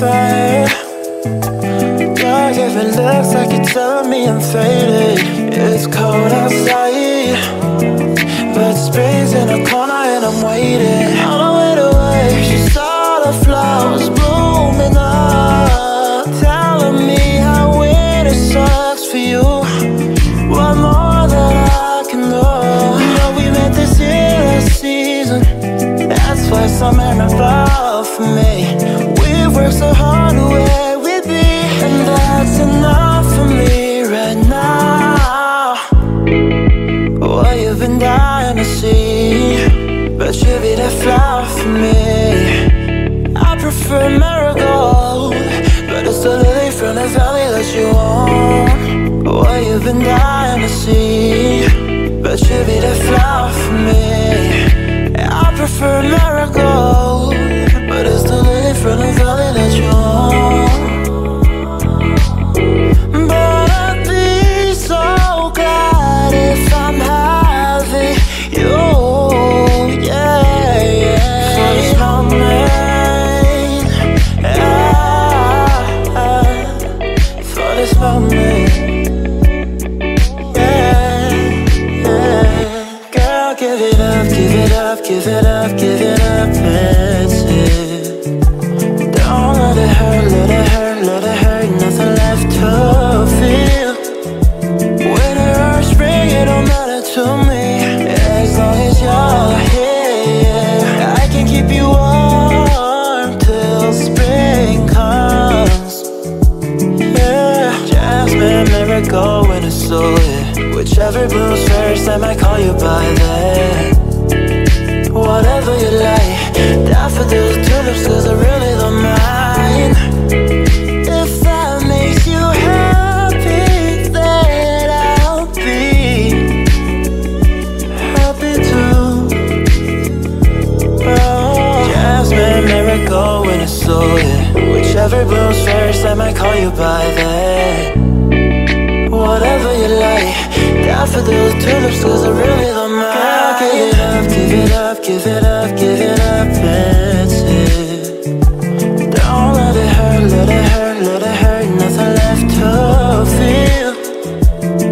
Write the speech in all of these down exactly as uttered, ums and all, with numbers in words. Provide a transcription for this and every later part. fire. Cause if it looks like you're telling me I'm faded, it's cold outside, but spring's in a corner and I'm waiting. On the way to work, she saw the flowers blooming up, telling me how winter sucks for you. What more that I can do? You know we met this year, this season. That's why summer never felt for me. We work so hard to wait. And that's enough for me right now. What you've been dying to see, but you'll be the flower for me. I prefer a marigold, but it's the lily from the valley that you own. What you've been dying to see, but you'll be the flower for me. I prefer a marigold, but it's the lily from the valley that you own. Give it up, give it up, that's it. Don't let it hurt, let it hurt, let it hurt. Nothing left to feel. Winter or spring, it don't matter to me, as long as you're here. I can keep you warm till spring comes. Yeah, jasmine, marigold, winter, so yeah. Whichever bloom's first, I might call you by then. Whatever you like, daffodils, tulips, cause I really don't mind. If that makes you happy, then I'll be happy too. Oh. Jasmine, marigold, winter, so yeah. Whichever bloom's first, I might call you by then. Whatever you like, daffodils, tulips, cause I really don't mind. Give it up, give it up, give it up, give it up, that's it. Don't let it hurt, let it hurt, let it hurt. Nothing left to feel.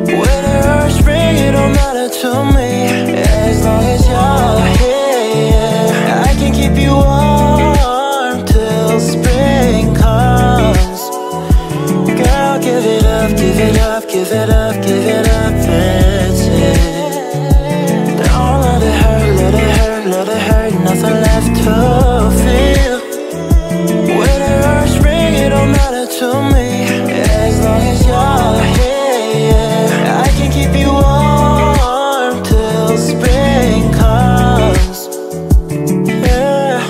Winter or spring, it don't matter to me, as long as you're here. I can keep you warm till spring comes. Girl, give it up, give it up, give it up, give it up, that's it. Nothing left to feel. Winter or spring, it don't matter to me, as long as you're here. I can keep you warm till spring comes. Yeah.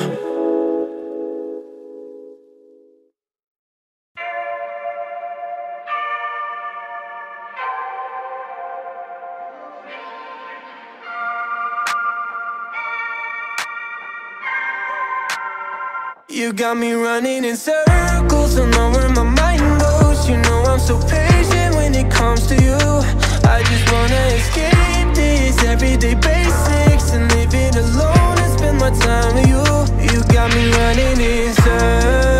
You got me running in circles, I know where my mind goes. You know I'm so patient when it comes to you. I just wanna escape these everyday basics and leave it alone and spend my time with you. You got me running in circles.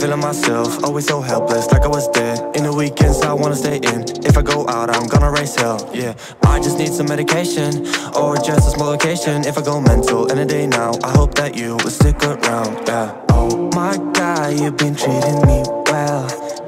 Feeling myself, always so helpless, like I was dead. In the weekends, I wanna stay in. If I go out, I'm gonna raise hell, yeah. I just need some medication, or just a small vacation. If I go mental, end of day now, I hope that you will stick around, yeah. Oh my God, you've been treating me well.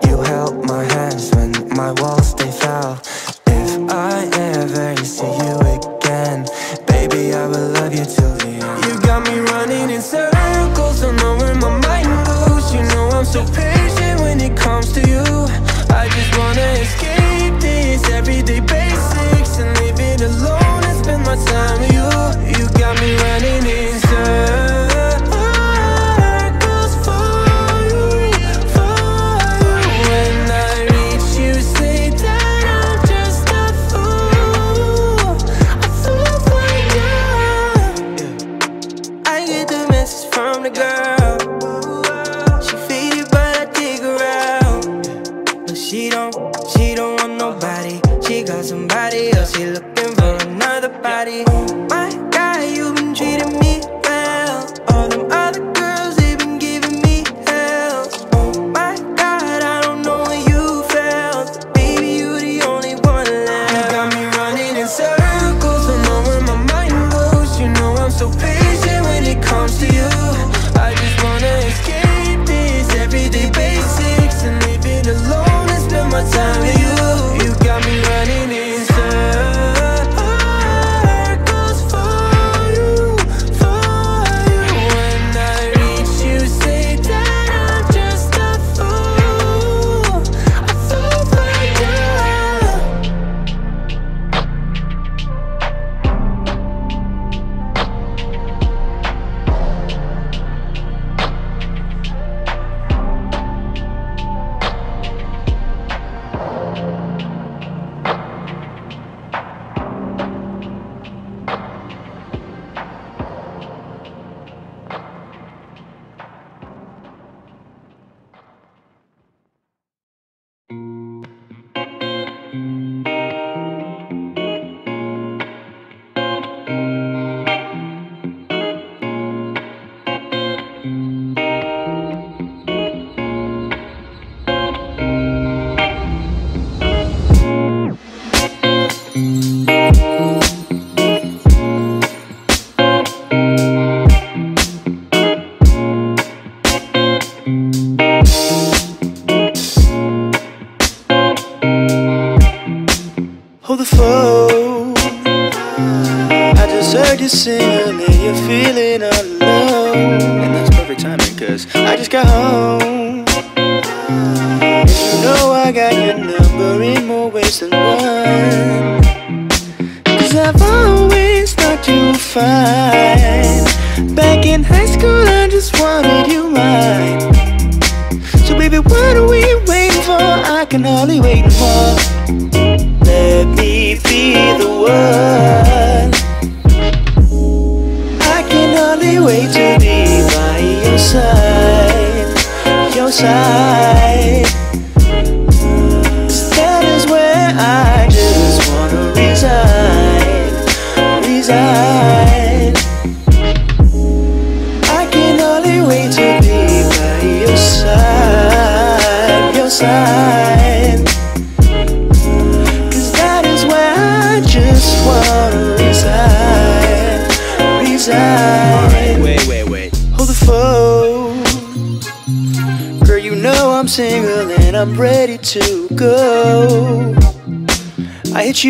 You held my hands when my walls, they fell. If I ever see you again, baby, I will love you till the end. You got me running in circles, I know where my mind goes. You know I'm so patient when it comes to you. I just wanna escape these everyday basics and leave it alone and spend my time with you. You got me running in circles for you, for you. When I reach you, say that I'm just a fool. I feel like you. I get the message from the girl. But comes to you. I just wanna escape these everyday basics and living alone and spend my time with you. You got me running in circles for you, for you. When I reach you, say that I'm just a fool. I fall for you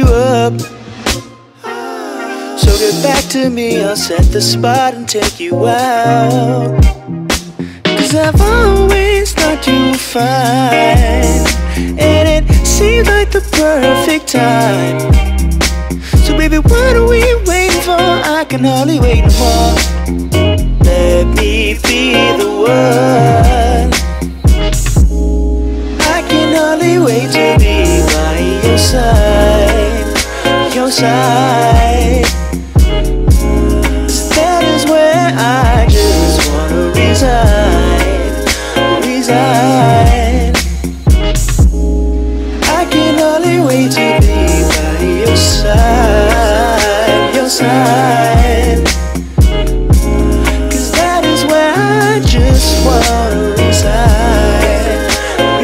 up. So get back to me, I'll set the spot and take you out. Cause I've always thought you were fine, and it seemed like the perfect time. So baby, what are we waiting for? I can hardly wait no more. Let me be the one. I can hardly wait to be by your side, your side. That is where I just wanna reside, reside. I can only wait to be by your side, your side. Cause that is where I just wanna reside,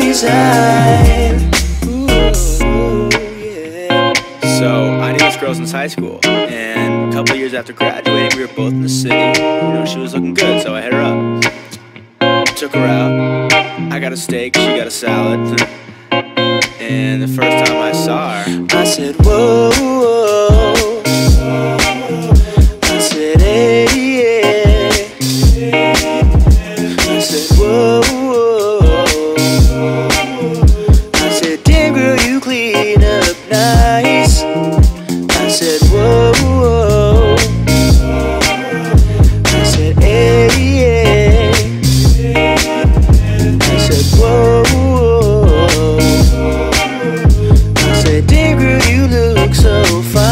reside. Since high school, and a couple years after graduating, we were both in the city. You know, she was looking good, so I hit her up, took her out. I got a steak, she got a salad, and the first time I saw her, I said, whoa, whoa. I said, hey, yeah. I said, whoa, whoa. I said, damn girl, you clean up nice. I said, whoa, whoa. I said, hey, yeah. I said, whoa, whoa. I said, damn girl, you look so fine.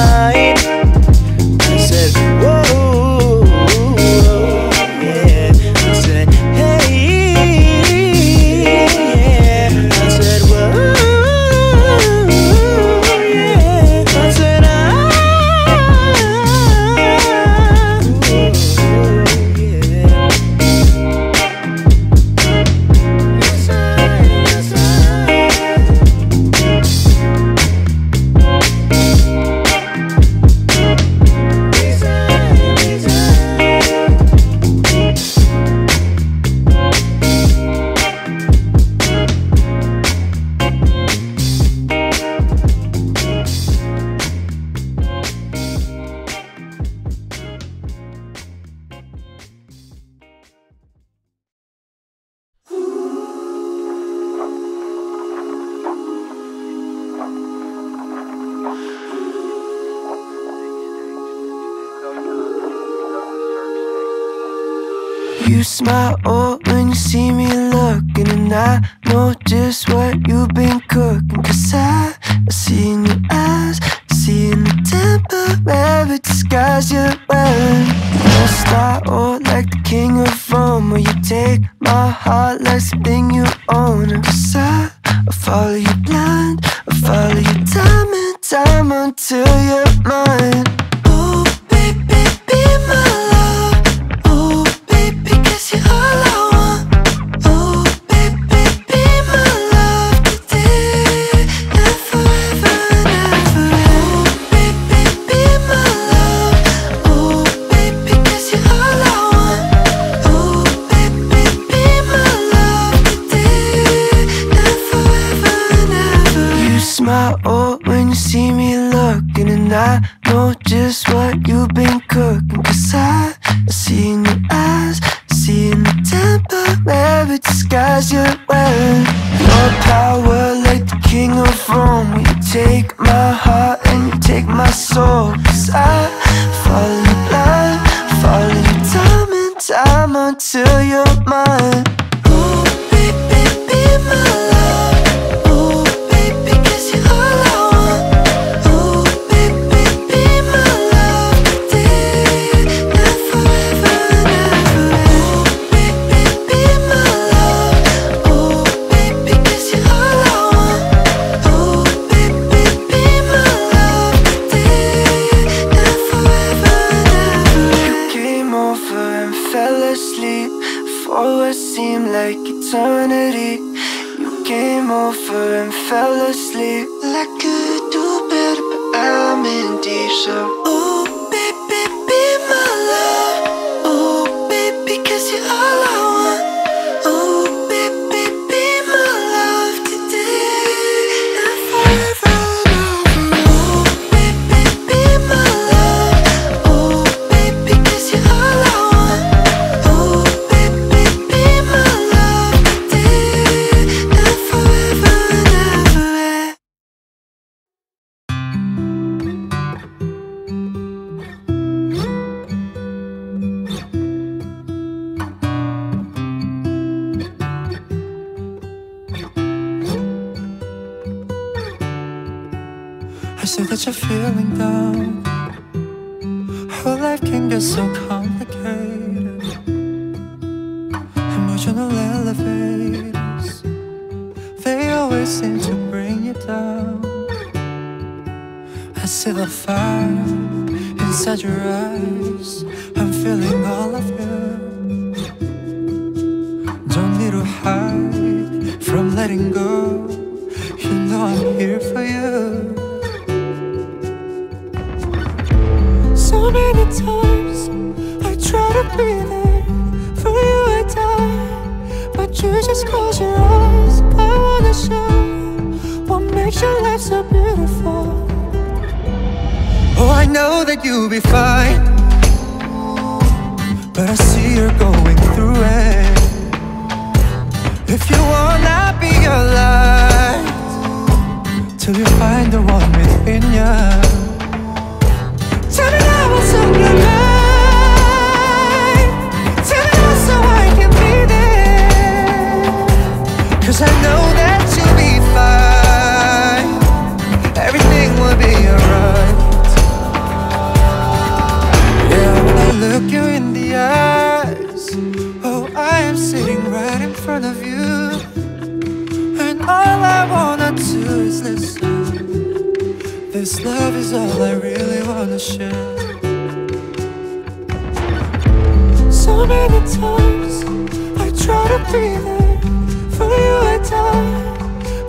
You smile when you see me looking, and I know just what you've been cooking. Cause I, I see in your eyes, I see in the temper, every disguise you're wearing. You're style like the king of Roma. You take my heart like something you own. Cause I, I follow you blind, I follow you time and time until you're mine. Oh baby, be my love. Oh baby, cause you're all I want. Oh baby, be my love today and forever and ever. Oh baby, be my love. Oh baby, cause you're all I want. Oh baby, be my love today and forever and ever. You smile when you see me looking, and I know just what you've been cooking. Cause I, I see in your eyes, I see in the temper, every disguise you're wearing. Your power like the king of Rome. You take my heart and you take my soul. Cause I follow you blind, follow you time and time until you're mine. Oh baby, be my love. Oh baby, cause you're all I want. Oh baby, be my love today and forever and ever. Oh baby, be my love. Oh baby, cause you're all I want. Oh baby, be my love today and forever and ever. You came over and fell asleep for what seemed like eternity. You came over and fell asleep. I could do better, but I'm in deep so. Oh baby, be my love. Oh baby, cause you're all I want. Oh baby, be my love today and forever and ever. Oh baby, be my love. Oh baby, cause you're all I want. Oh baby, be my love today and forever and ever. I see that you're feeling down. How life can get so complicated. Emotional elevators, they always seem to bring you down. I see the fire inside your eyes. I'm feeling all of you. Don't need to hide from letting go. You know I'm here for you. So many times I try to be there for you, I die, but you just close your eyes. I wanna show what makes your life so beautiful. Oh, I know that you'll be fine, but I see you're going through it. If you wanna be alive till you find the one within you. Tell me now what's on your mind. Tell me now so I can be there. Cause I know that you'll be fine. Everything will be alright. Yeah, when I look you in the eyes, oh, I am sitting right in front of you. And all I wanna do is listen. This love is all I really wanna share. So many times I try to be there for you, I die,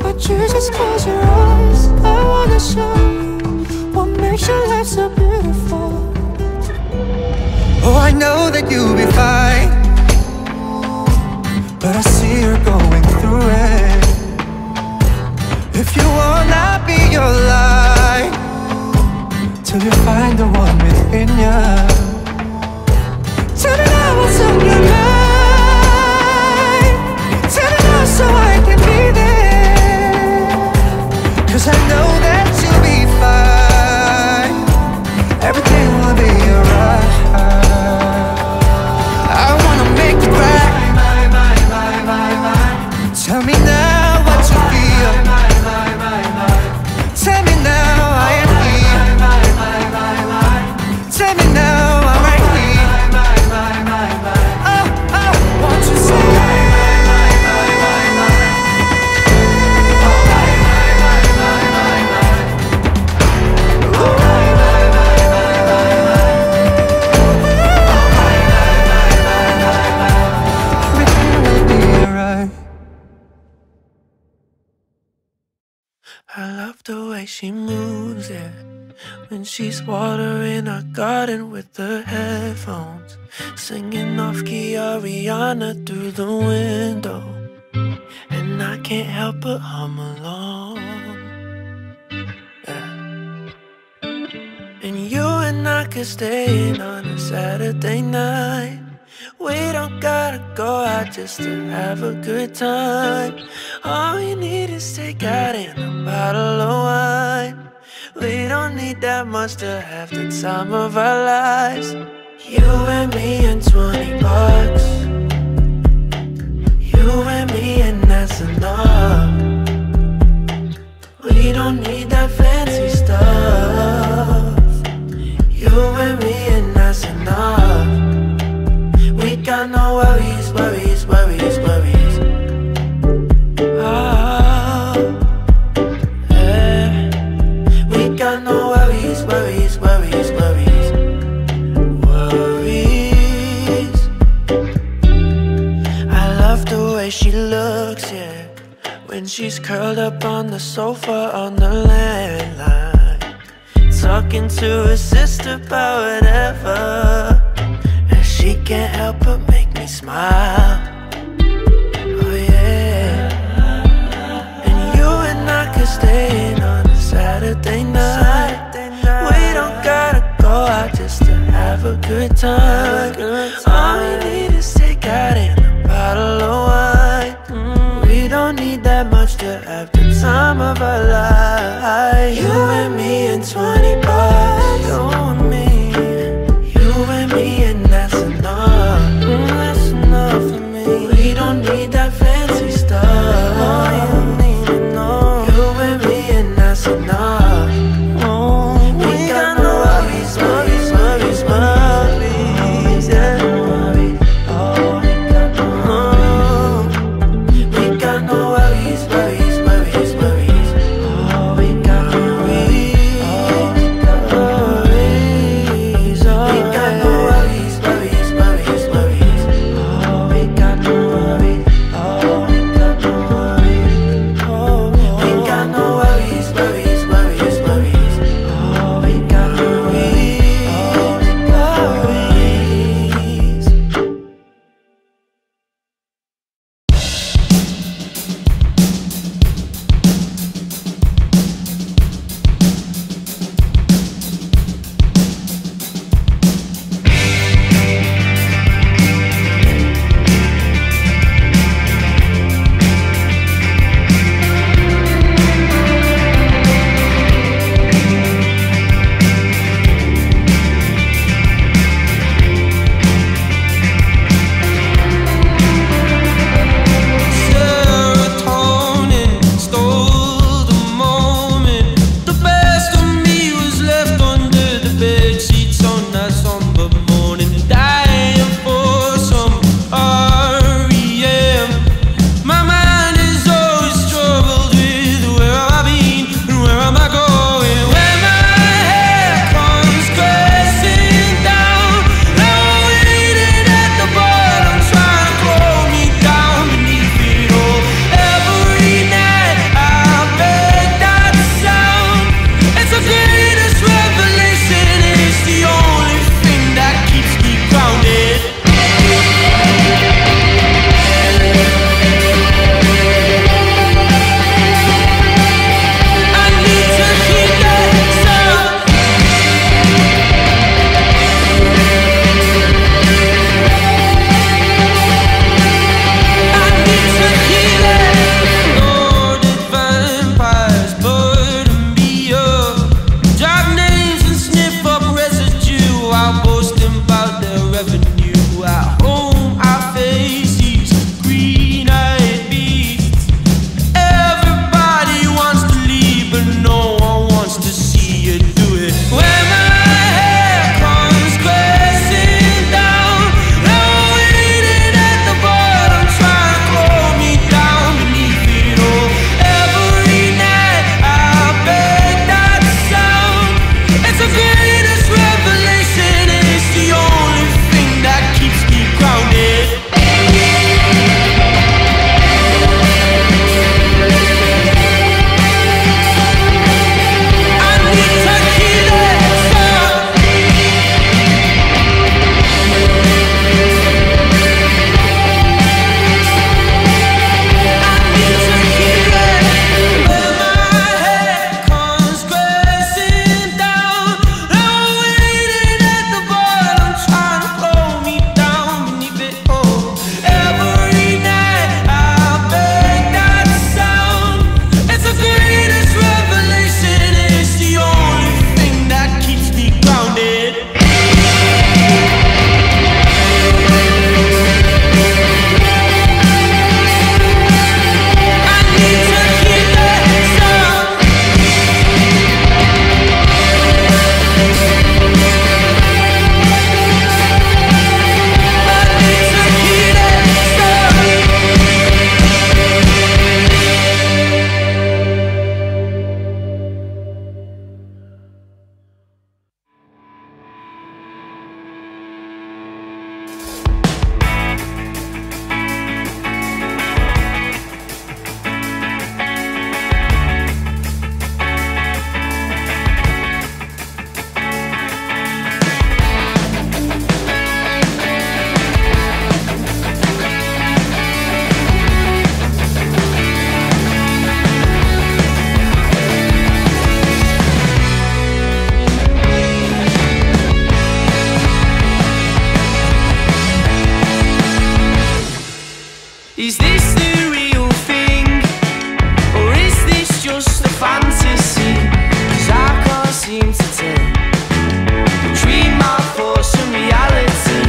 but you just close your eyes. I wanna show what makes your life so beautiful. Oh, I know that you'll be fine, but I see you're going through it. If you wanna be your life till you find the one within you. Tell me now what's on your mind. Tell me now so I can be there. Cause I know that you'll be fine. Everything will be alright. love the way she moves, yeah. When she's watering our garden with her headphones, singing off-key Ariana through the window, and I can't help but hum along, yeah. And you and I could stay in on a Saturday night. We don't gotta go out just to have a good time. All you need is take out in a bottle of wine. We don't need that much to have the time of our lives. You and me and twenty bucks. You and me and that's enough. We don't need that fancy stuff. You and me and that's enough. Got no worries, worries, worries, worries. Oh, yeah. We got no worries, worries, worries, worries, worries. I love the way she looks, yeah. When she's curled up on the sofa on the landline, talking to her sister about whatever. She can't help but make me smile, oh yeah. And you and I could stay in on a Saturday night. We don't gotta go out just to have a good time. All we need is take out in a bottle of wine. We don't need that much to have the time of our lives. You and me and twenty bucks. You and me. You and me and that's enough. Mm, that's enough for me. We don't need that fancy stuff. No, you need to know. You and me and that's enough. Oh, we, we got, got no worries, worries, worries, worries, yeah. Oh, we got no worries. We got no worries, worries, worries, worries. Oh, we got no worries. Is this the real thing, or is this just a fantasy? 'Cause I can't seem to tell between my thoughts and reality.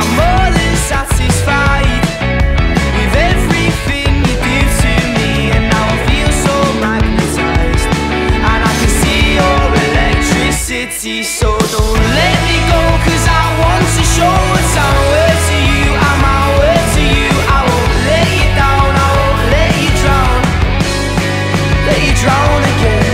I'm more than satisfied with everything you do to me, and now I feel so magnetized, and I can see your electricity. So don't let me go, 'cause I want to show what's out worth to you. I'm out worth to you. I won't let you down. I won't let you drown. Let you drown again.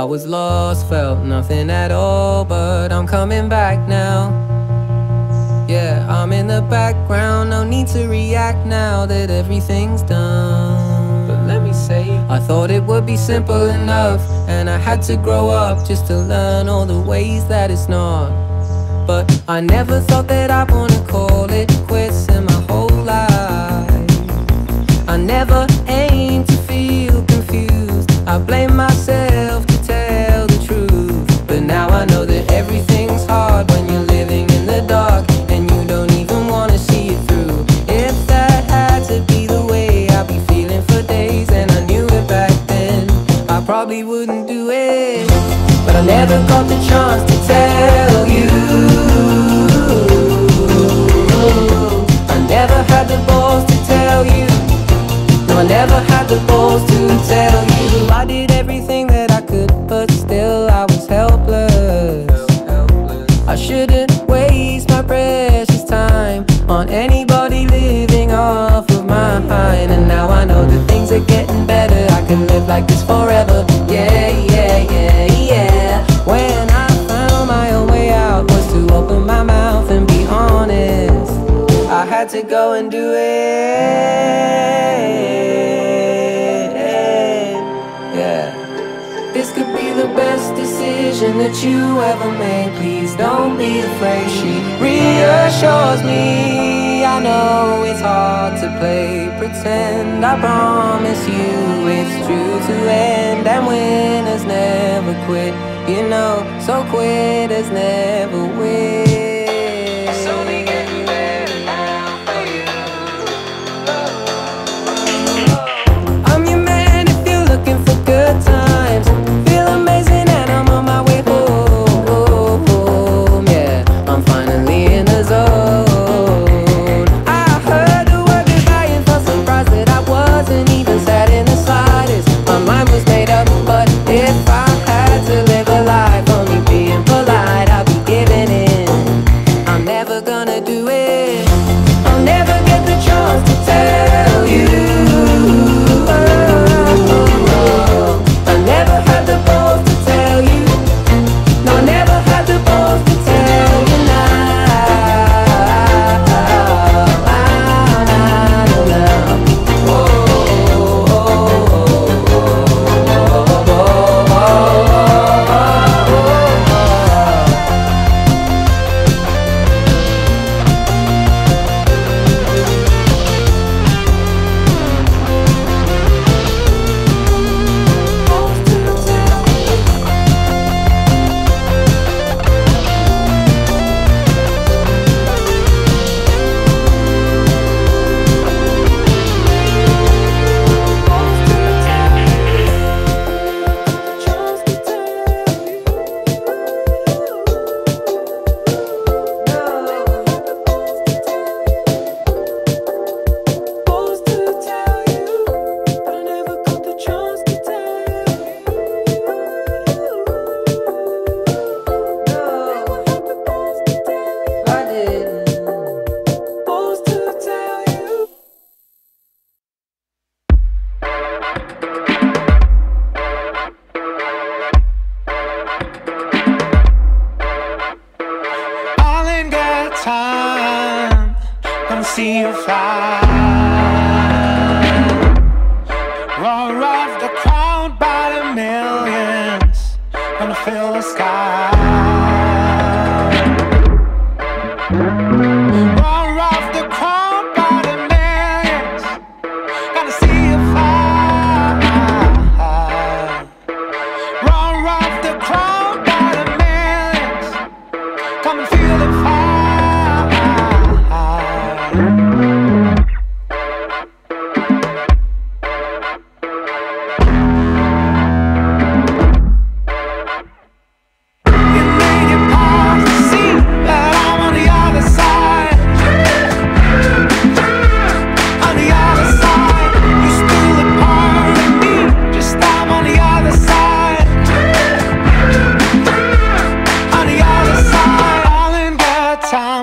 I was lost, felt nothing at all, but I'm coming back now. Yeah, I'm in the background, no need to react now that everything's done. But let me say, I thought it would be simple enough, and I had to grow up just to learn all the ways that it's not. But I never thought that I'd wanna call it quits in my whole life. I never aimed to feel confused, I blame myself. Now I know that everything's hard when you're living in the dark and you don't even want to see it through. If that had to be the way, I'd be feeling for days, and I knew it back then. I probably wouldn't do it, but I never got the chance to tell you. I never had the balls to tell you. No, I never had the balls to tell you. I did everything that I could, but still I was helpless. I shouldn't waste my precious time on anybody living off of mine. And now I know that things are getting better, I can live like this forever. Yeah, yeah, yeah, yeah. When I found my own way out was to open my mouth and be honest. I had to go and do it. Yeah. This could be the best decision that you ever made. Please don't be afraid. She reassures me. I know it's hard to play pretend. I promise you it's true to end. And winners never quit, you know. So quitters never win. I'm your man if you're looking for Time, come see you fly. Roar off the crowd by the millions, gonna fill the sky. Roar off the crowd by the millions, gonna see you fly. Roar off the crowd by the millions, come and feel the fire.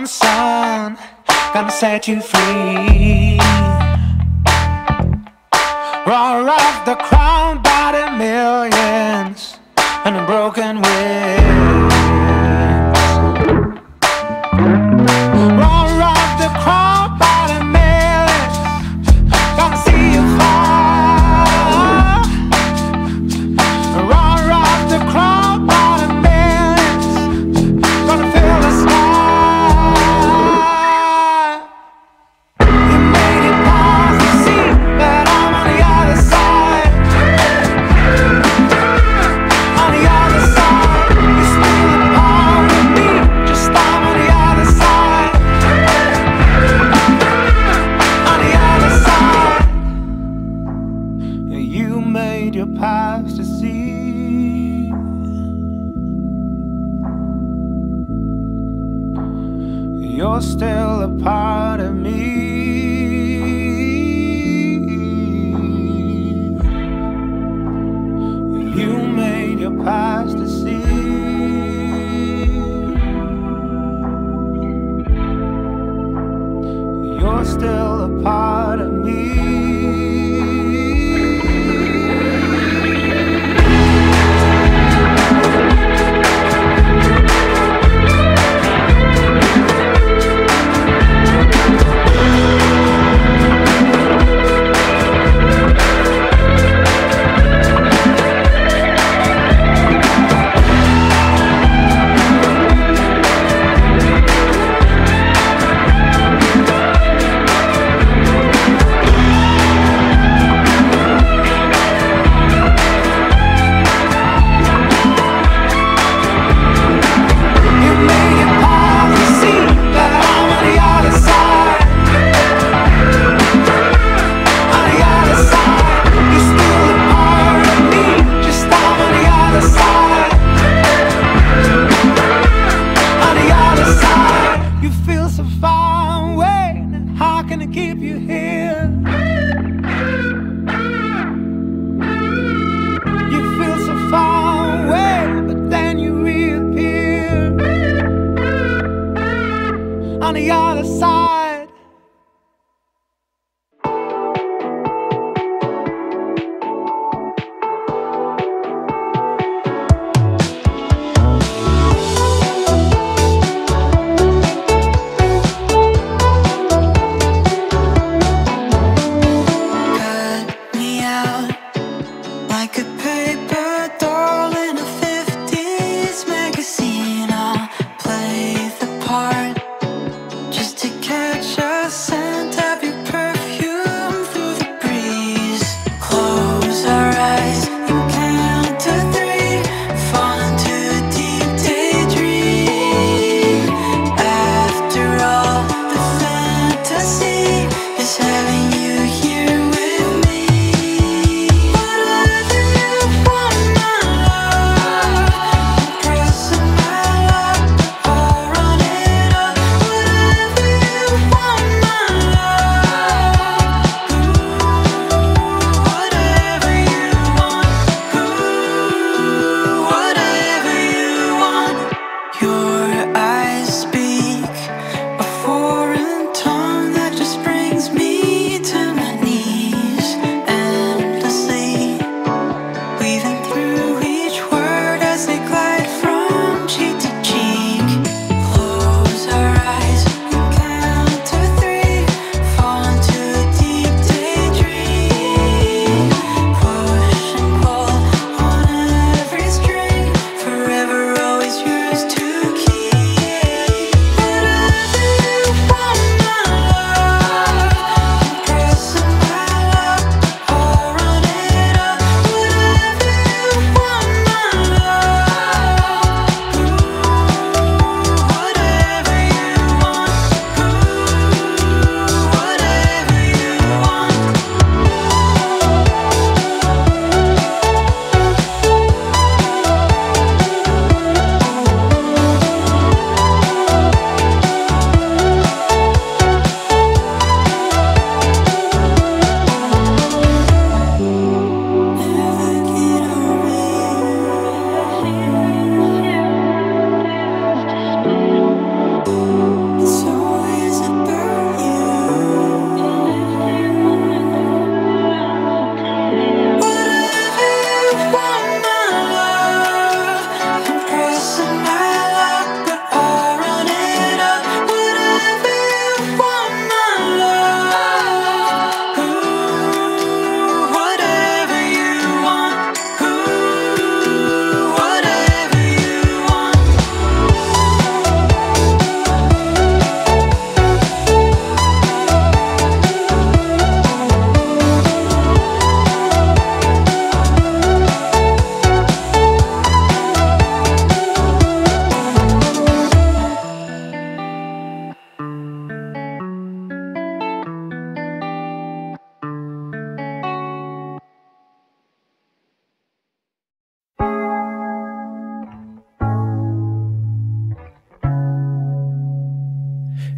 Sun, gonna set you free. Roar off the crowd by the millions and the broken wings. Roar off the crowd by the millions, gonna see you fly. Roar off the crowd by the millions, gonna fill the sky. Your past to see, you're still a part of me. You made your past to see, you're still a part of me. We'll be right back.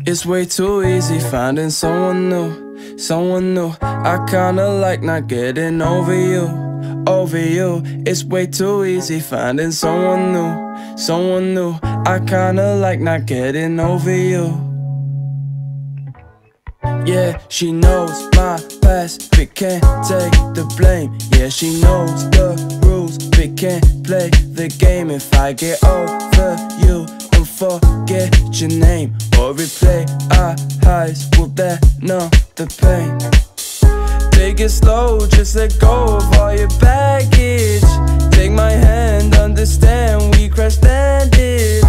It's way too easy finding someone new, someone new. I kinda like not getting over you, over you. It's way too easy finding someone new, someone new. I kinda like not getting over you. Yeah, she knows my past, but can't take the blame. Yeah, she knows the rules, but can't play the game. If I get over you and forget your name, or replay our highs, will that numb the pain? Take it slow, just let go of all your baggage. Take my hand, understand we crashed landed.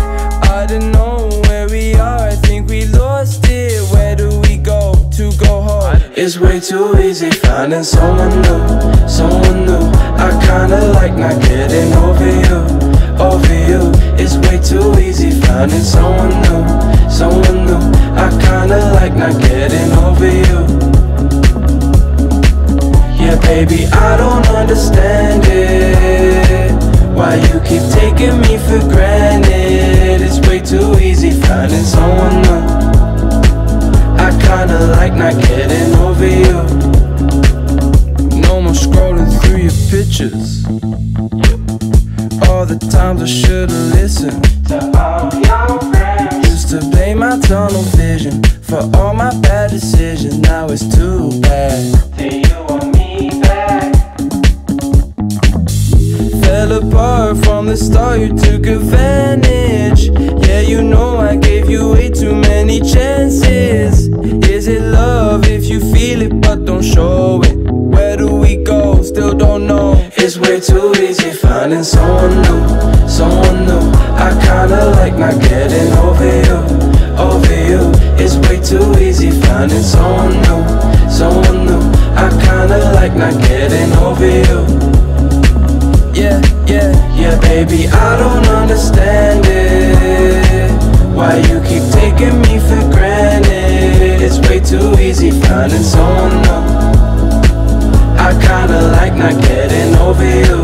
I don't know where we are, I think we lost it. Where do we go to go home? It's way too easy finding someone new, someone new. I kinda like not getting over you, over you. It's way too easy finding someone new, someone new. I kinda like not getting over you. Yeah, baby, I don't understand it, why you keep taking me for granted. It's way too easy finding someone new. I kinda like not getting over you. No more scrolling through your pictures, all the times I should've listened to all your friends. Used to blame my tunnel vision for all my bad decisions. Now it's too bad. Do you want me back? Fell apart from the start, you took advantage. Yeah, you know I gave you way too many chances. Is it love if you feel it but don't show it? Where do we go? Still don't know. It's way too easy finding someone new, someone new. I kinda like not getting over you, over you. It's way too easy finding someone new, someone new. I kinda like not getting over you. Yeah, yeah, yeah, baby, I don't understand it, why you keep taking me for granted. It's way too easy finding someone new. I kinda like not getting over you.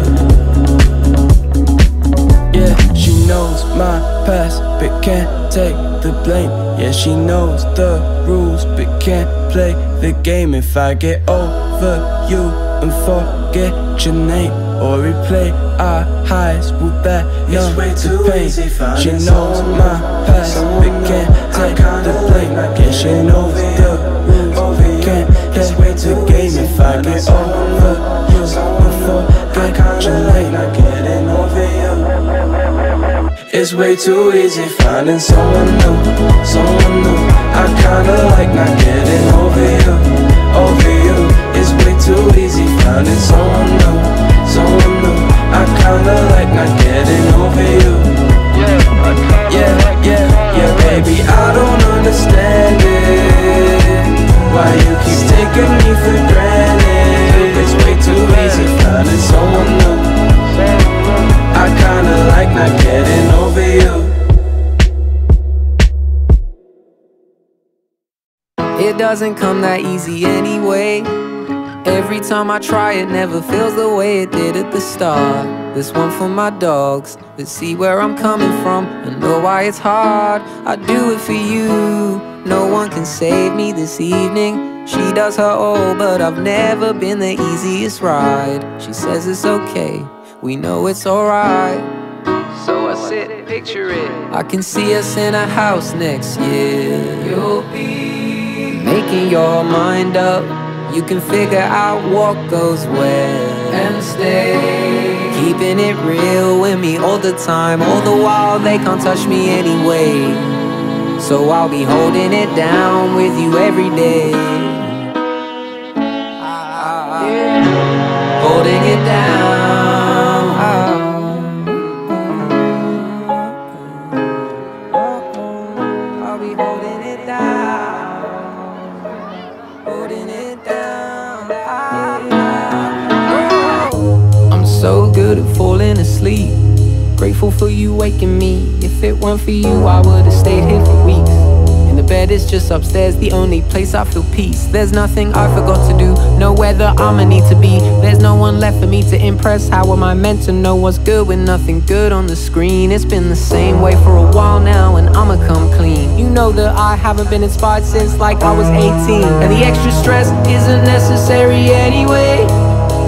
Yeah, she knows my past, but can't take the blame. Yeah, she knows the rules, but can't play the game. If I get over you and forget your name, or replay our highs, with that numb the pain. She knows my past, but can't take the blame. Yeah, she knows the rules, can't play the game. If I get over you before I got your name, not getting over you. It's way too easy finding someone new, someone new. I kinda like not getting over you, over you. It's way too easy finding someone new, someone new. I kinda like not getting over you. Yeah, yeah, yeah, yeah, baby, I don't understand it, why you keep taking me for granted. It's way too easy finding someone new. I kinda like not getting over you. It doesn't come that easy anyway. Every time I try, it never feels the way it did at the start. This one for my dogs that see where I'm coming from and know why it's hard. I do it for you. No one can save me this evening. She does her all, but I've never been the easiest ride. She says it's okay, we know it's alright. So I sit and picture it. I can see us in a house next year. You'll be making your mind up. You can figure out what goes where and stay. Keeping it real with me all the time, all the while they can't touch me anyway. So I'll be holding it down with you every day. Ah, yeah. Holding it down. Ah. I'll be holding it down. Holding it. So good at falling asleep. Grateful for you waking me. If it weren't for you, I would've stayed here for weeks. And the bed is just upstairs, the only place I feel peace. There's nothing I forgot to do, nowhere that I'ma need to be. There's no one left for me to impress. How am I meant to know what's good when nothing good on the screen? It's been the same way for a while now, and I'ma come clean. You know that I haven't been inspired since like I was eighteen, and the extra stress isn't necessary anyway.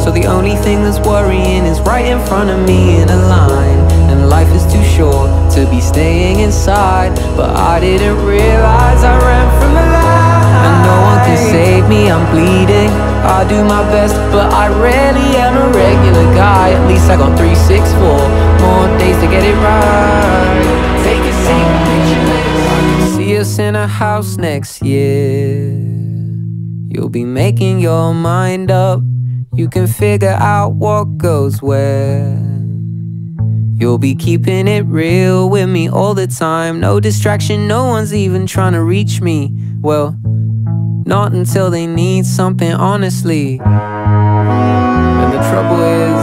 So the only thing that's worrying is right in front of me in a line, and life is too short to be staying inside. But I didn't realize I ran from a lie, and no one can save me, I'm bleeding. I do my best, but I rarely am a regular guy. At least I got three, six, four more days to get it right. Take a seat, picture this. See us in a house next year. You'll be making your mind up. You can figure out what goes where. You'll be keeping it real with me all the time. No distraction, no one's even trying to reach me. Well, not until they need something, honestly. And the trouble is,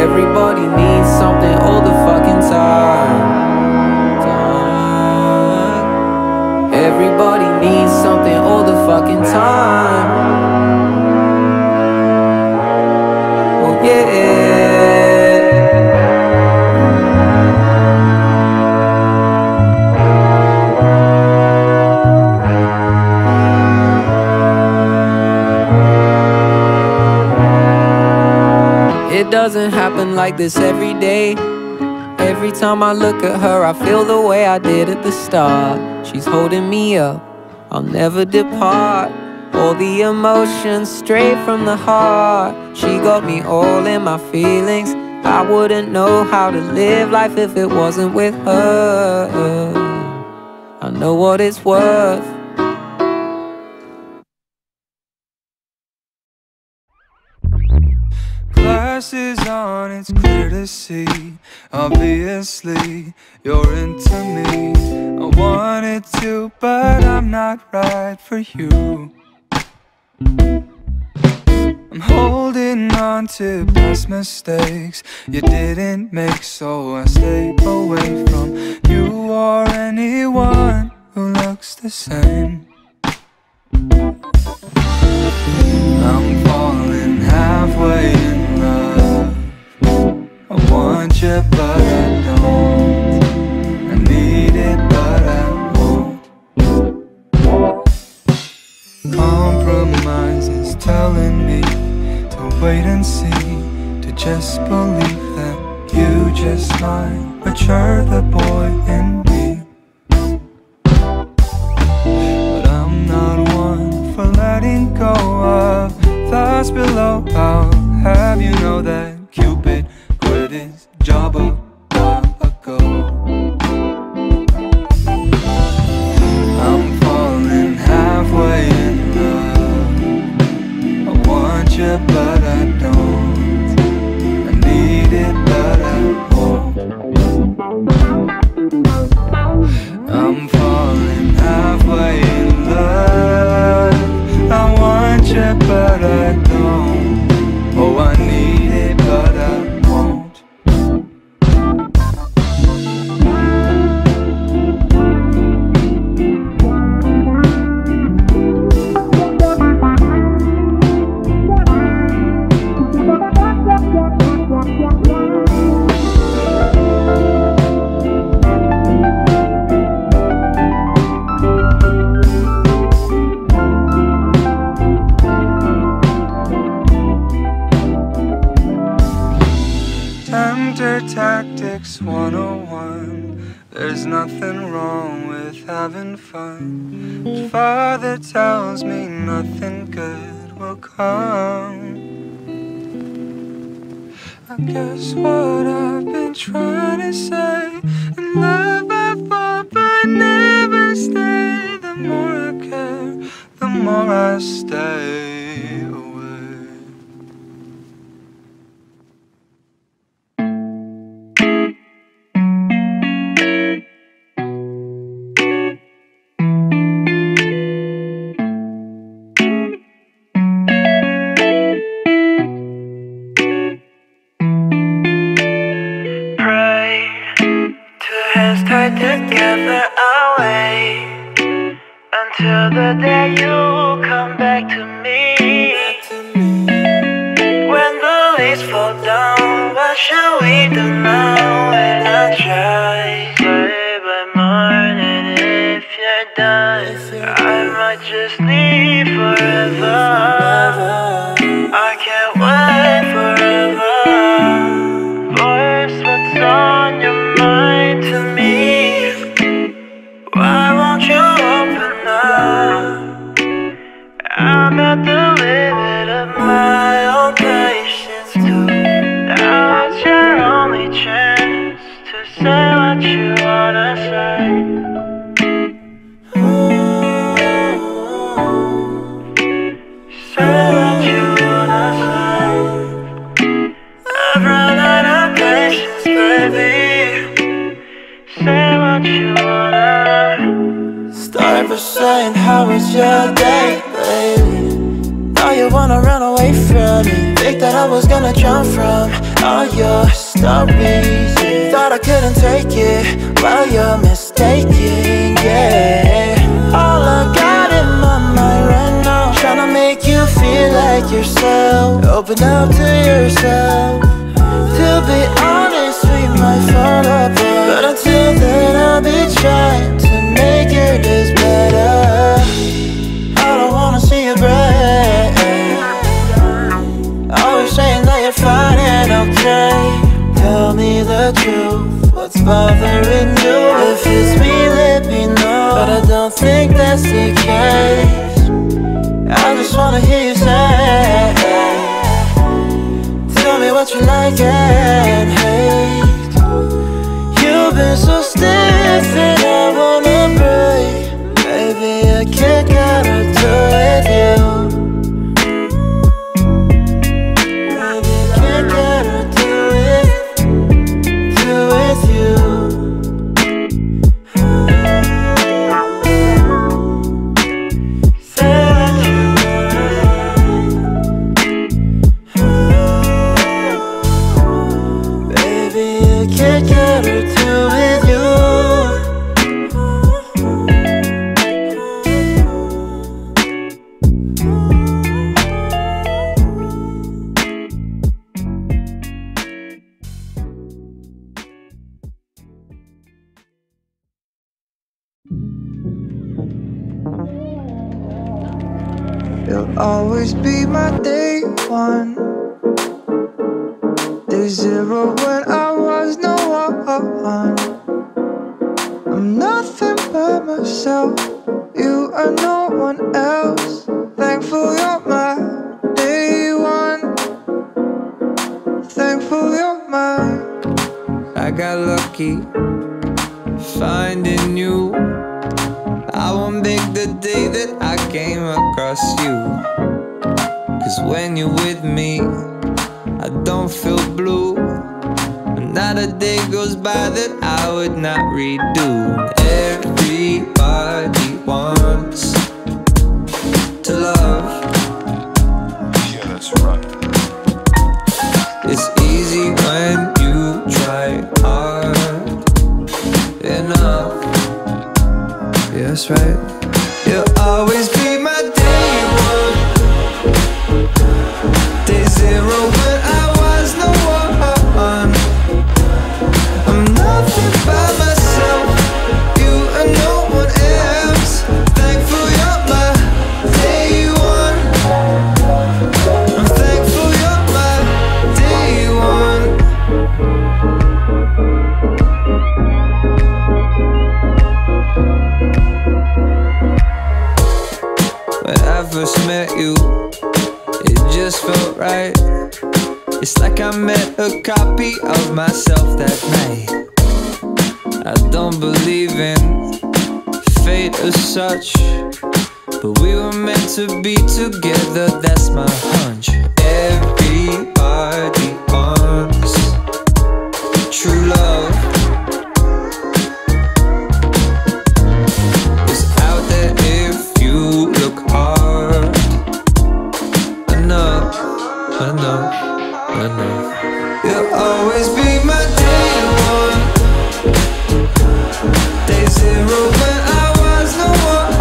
everybody needs something all the fucking time, time. Everybody needs something all the fucking time. It doesn't happen like this every day. Every time I look at her, I feel the way I did at the start. She's holding me up, I'll never depart. All the emotions straight from the heart. She got me all in my feelings. I wouldn't know how to live life if it wasn't with her. I know what it's worth. Glasses on, it's clear to see. Obviously, you're into me. I wanted to, but I'm not right for you. I'm holding on to past mistakes you didn't make, so I stay away from you or anyone who looks the same. I'm falling halfway in love. I want you but I don't. I need it but I won't. Compromise is telling me to wait and see, to just believe that you just might mature the boy in me. But I'm not one for letting go of thoughts below. I'll have you know that Cupid quit his job a while ago. I'm falling halfway in love. I want you but I don't. I need it but I won't. I'm falling halfway in love. I want you but I don't. Oh, I need it but I won't. one oh one. There's nothing wrong with having fun. But father tells me nothing good will come. I guess what I've been trying to say, and love I fall but never stay. The more I care, the more I stay away. Together away. just fall down. What shall we do now when I try? Play by morning if you're done. I might just leave forever. I can't wait forever. Voice, what's on your mind to me? Why won't you open up? I'm at the limit of my own patience too. Now it's your only chance to say what you wanna say. Ooh. Say what you wanna say. I've run out of patience, baby. Say what you wanna. Started for saying, how was your day, baby? You wanna run away from me? Think that I was gonna jump from all your stories. Yeah. Thought I couldn't take it. Well, you're mistaken, yeah. All I got in my mind right now, tryna make you feel like yourself. Open up to yourself. To be honest, we might fall apart, but until then, I'll be trying to make your days better. I don't wanna see you break. Saying that you're fine and okay. Tell me the truth, what's bothering you? If it's me, let me know, but I don't think that's the case. I just wanna hear you say, tell me what you like and hate. You've been so stiff and I wanna break. Maybe I can't get up to with you. You'll always be my day one, day zero when I was no one. I'm nothing by myself, you are no one else. Thankful you're my day one, thankful you're mine. I got lucky, finding you. I won't make the day that I came across you. Cause when you're with me, I don't feel blue. And not a day goes by that I would not redo. Everybody wants to love. Yeah, that's right. It's easy when you try hard enough. Yeah, that's right. You'll always be my day one, day zero when I was no one. I'm nothing by myself, you are no one else. Thankful you're my day one, I'm thankful you're my day one. When I first met you, it just felt right. It's like I met a copy of myself that night. I don't believe in fate as such, but we were meant to be together, that's my hunch. Everybody wants true love. You'll always be my day one, day zero when I was no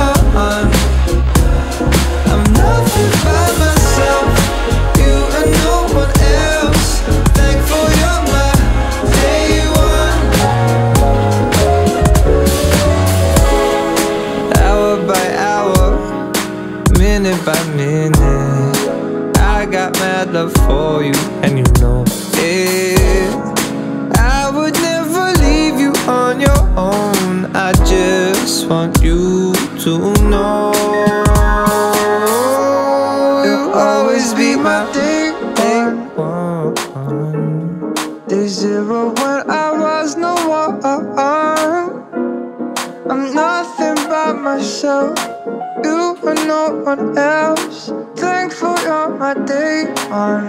one. I'm nothing by myself, you and no one else. love for you, and you know it. I would never leave you on your own. I just want you to know you'll always be my day one. Day zero when I was no one. I'm nothing but myself. You and no one else. Thankful you're my day one.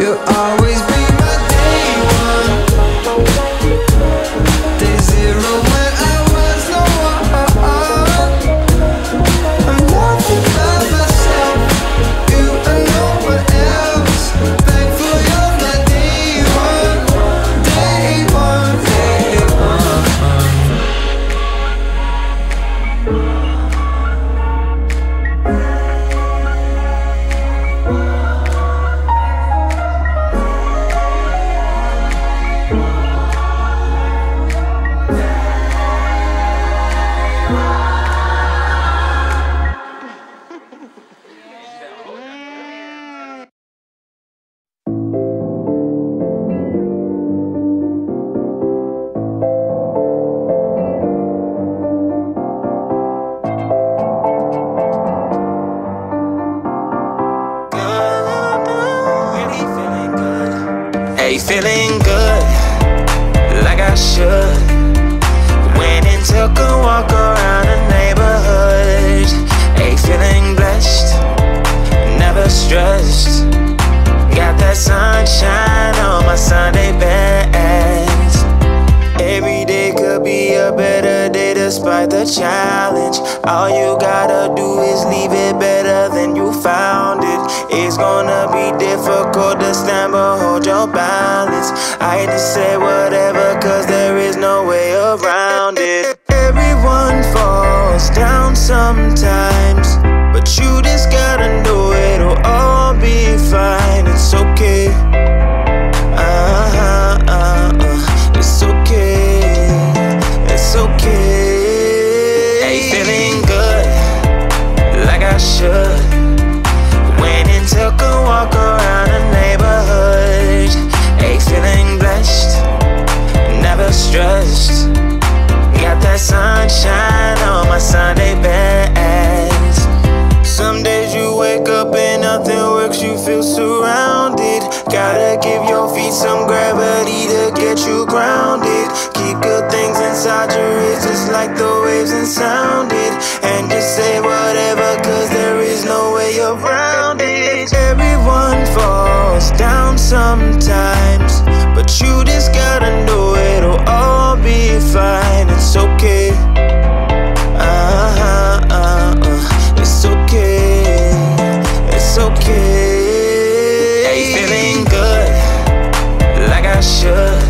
You'll always be my day one. Day zero when I was no one. I'm nothing but myself. You and no one else. Thankful you're my day one. Day one, day one. Feeling good, like I should. Went and took a walk around the neighborhood. Ayy, feeling blessed, never stressed. Got that sunshine on my Sunday best. Every day could be a better day despite the challenge. All you gotta do is leave it better than you found it. It's gonna be difficult to stand but hold your balance. I hate to say whatever cause there is no way around it. Everyone falls down sometimes, but you just gotta know it'll all be fine. It's okay, uh-huh, uh-uh. It's okay, it's okay. Hey, feeling good, like I should. Took a walk around the neighborhood. Ayy, feeling blessed, never stressed. Got that sunshine on my Sunday best. Some days you wake up and nothing works, you feel surrounded. Gotta give your feet some gravity to get you grounded. Keep good things inside your ears just like the waves and sound it. And just say whatever cause there is no way around it. Everyone falls down sometimes, but you just gotta know it'll all be fine. It's okay, uh-huh, uh-uh. It's okay, it's okay. Hey, feeling good, like I should.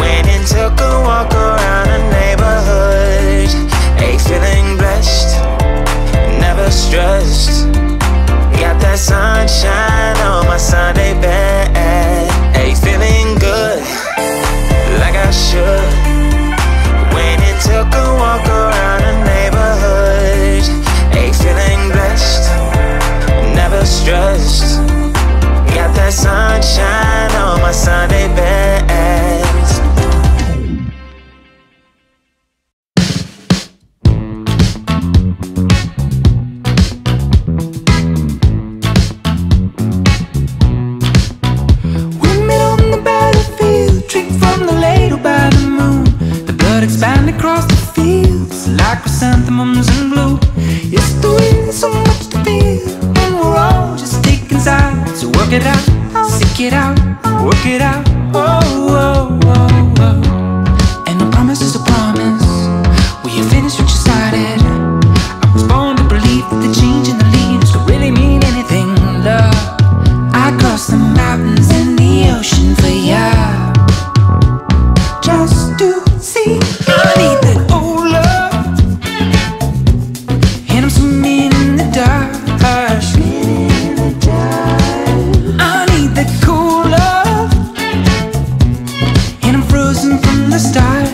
Went and took a walk around the neighborhood. Hey, feeling blessed, never stressed. Got that sunshine on my Sunday bed. Ayy, feeling good, like I should. Went and took a walk around the neighborhood. Ayy, feeling blessed, never stressed. Got that sunshine on my Sunday bed. Chrysanthemums in blue. It's doing so much to feel, and we're all just sticking inside. So work it out, stick it out, work it out. Oh, oh, oh, oh. And a promise is a promise. Will you finish what you started? I was born to believe that the change in the leaves could really mean anything, love. I crossed the mountains and the ocean for ya, just to see you need the. I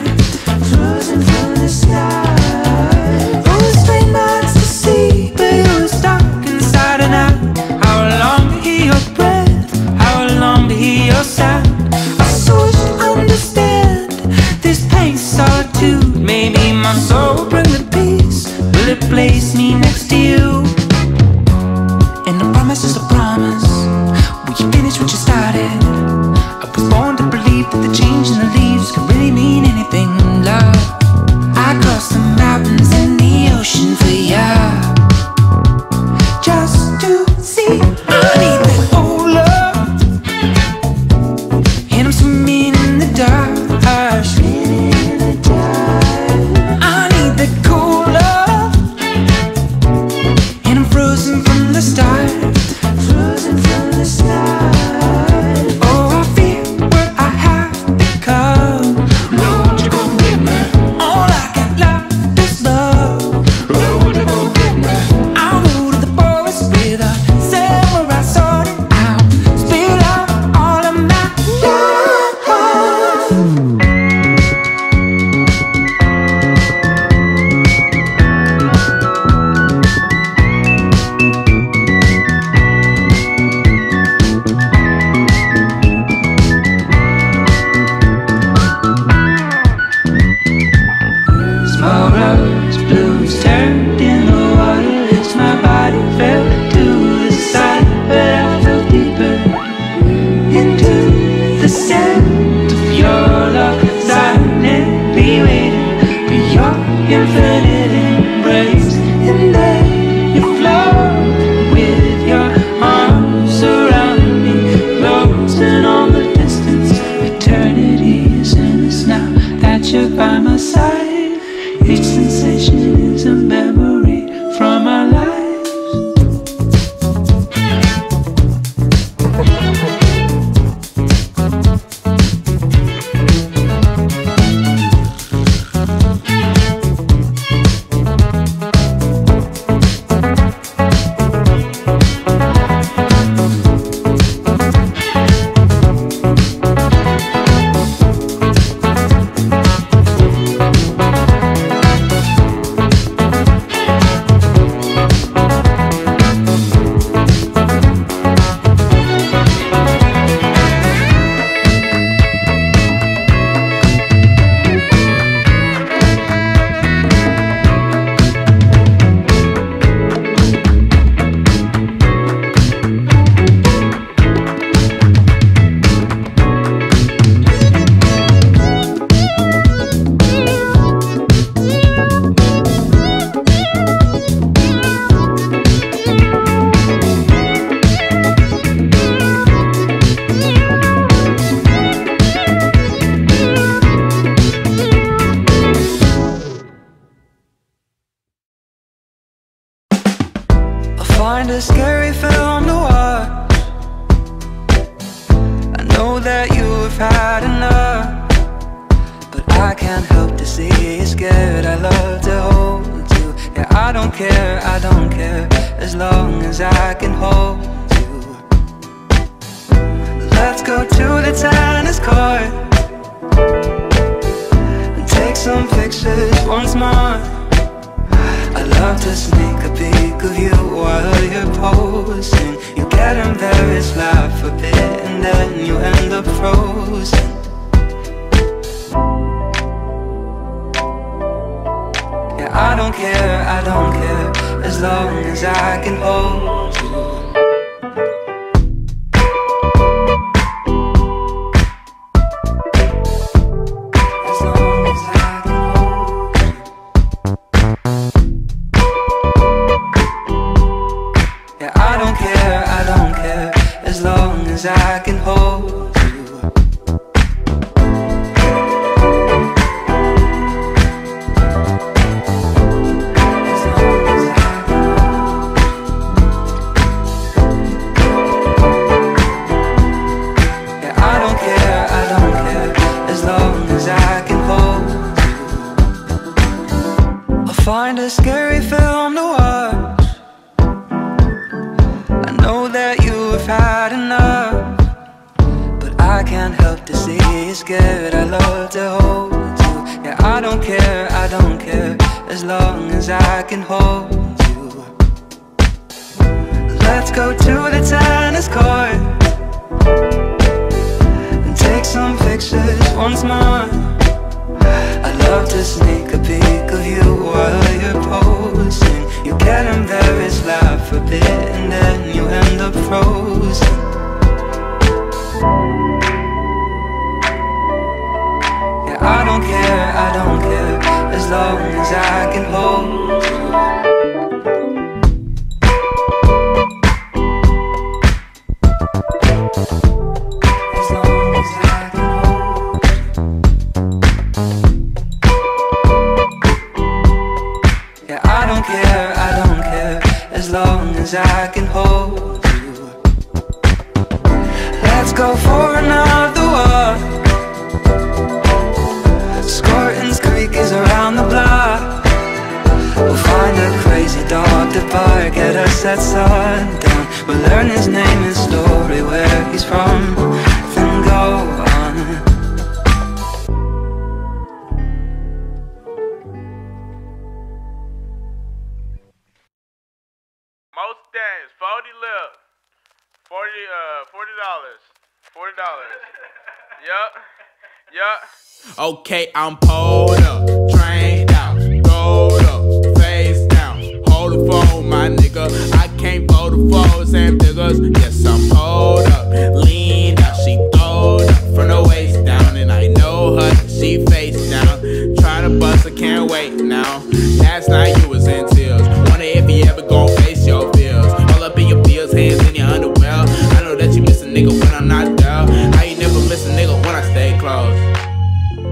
Okay, I'm pulled up, drained out, rolled up, face down, hold the phone, my nigga. I can't fold the foes and bigger. was. Yes, I'm pulled up, leaned out, she throwed up from the waist down, and I know her, she face down. Try to bust, I can't wait now. Last night you was in tears, wonder if you ever gon' face your fears. All up in your feels, hands in your underwear. I know that you miss a nigga when I'm not there. I ain't never miss a nigga when I stay close.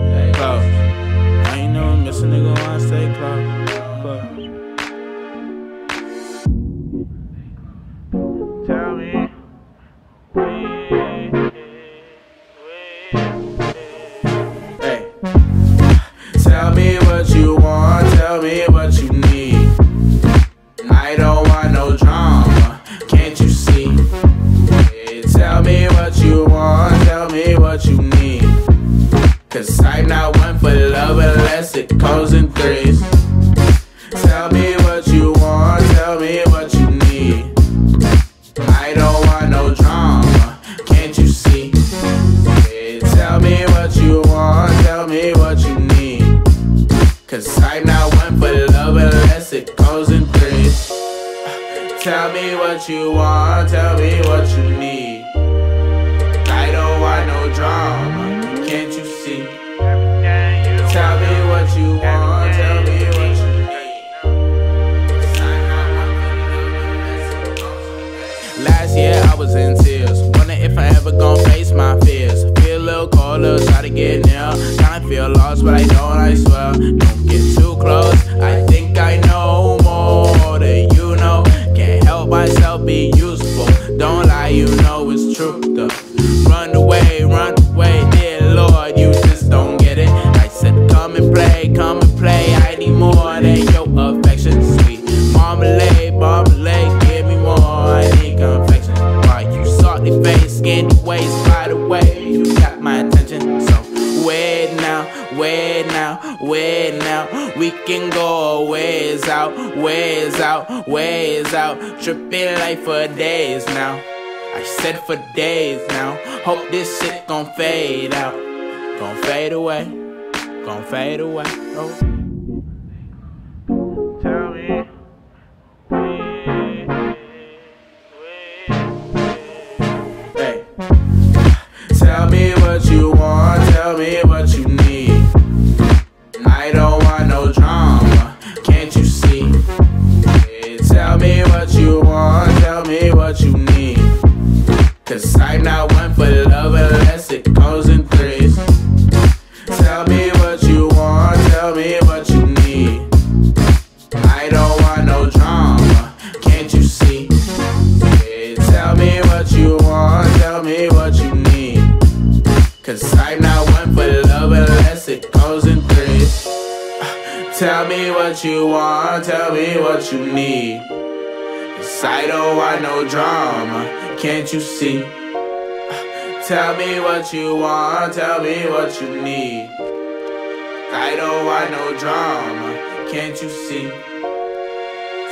Stay close. I ain't never miss a nigga when I stay close. Tell me, hey. Tell me what you want, tell me what you need. I don't want no drama, can't you see? Hey, tell me what you want, tell me what you need. Cause I'm not one for love unless it comes in threes. Tell me what you want, tell me what you need. I don't want no drama, can't you see? Hey, tell me what you want, tell me what you need. Cause I'm not one for love unless it goes in threes. Tell me what you want, tell me what you need. I don't want no drama, can't you see? Tell me what you want, tell me. Last year I was in tears, wonder if I ever gon' face my fears. Feel a little colder, try to get near. Kinda feel lost, but I don't, I swear. Don't get too close, I think I know more than you know. Can't help myself, be useful. Don't lie, you know it's true though. Run away, run away, dear Lord, you just don't get it. I said come and play, come and play, I need more than your affection. Sweet marmalade, marmalade, give me more, I need confection. Why you salty face, skinny waist, by the way, you got my attention. So wait now, wait now, wait now. We can go ways out, ways out, ways out. Trippin' life for days now. I said for days now. Hope this shit gon' fade out. Gon' fade away, gon' fade away. Oh. Tell me what you want, tell me what you need. I don't want no drama, can't you see? Hey, tell me what you want, tell me what you need. Cause I'm not one for love unless it goes in threes. Tell me what you want, tell me what you need. I don't want no drama, can't you see? Hey, tell me what you want, tell me what you need. Cause I'm not one for love unless it goes in threes. Tell me what you want, tell me what you need. Cause I don't want no drama, can't you see? Tell me what you want, tell me what you need. I don't want no drama, can't you see?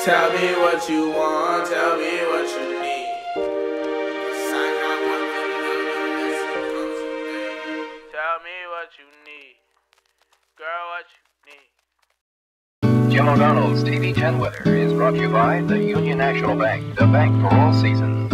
Tell me what you want, tell me what you need. You need. Girl, what you need. Jim O'Donnell's T V ten weather is brought to you by the Union National Bank, the bank for all seasons.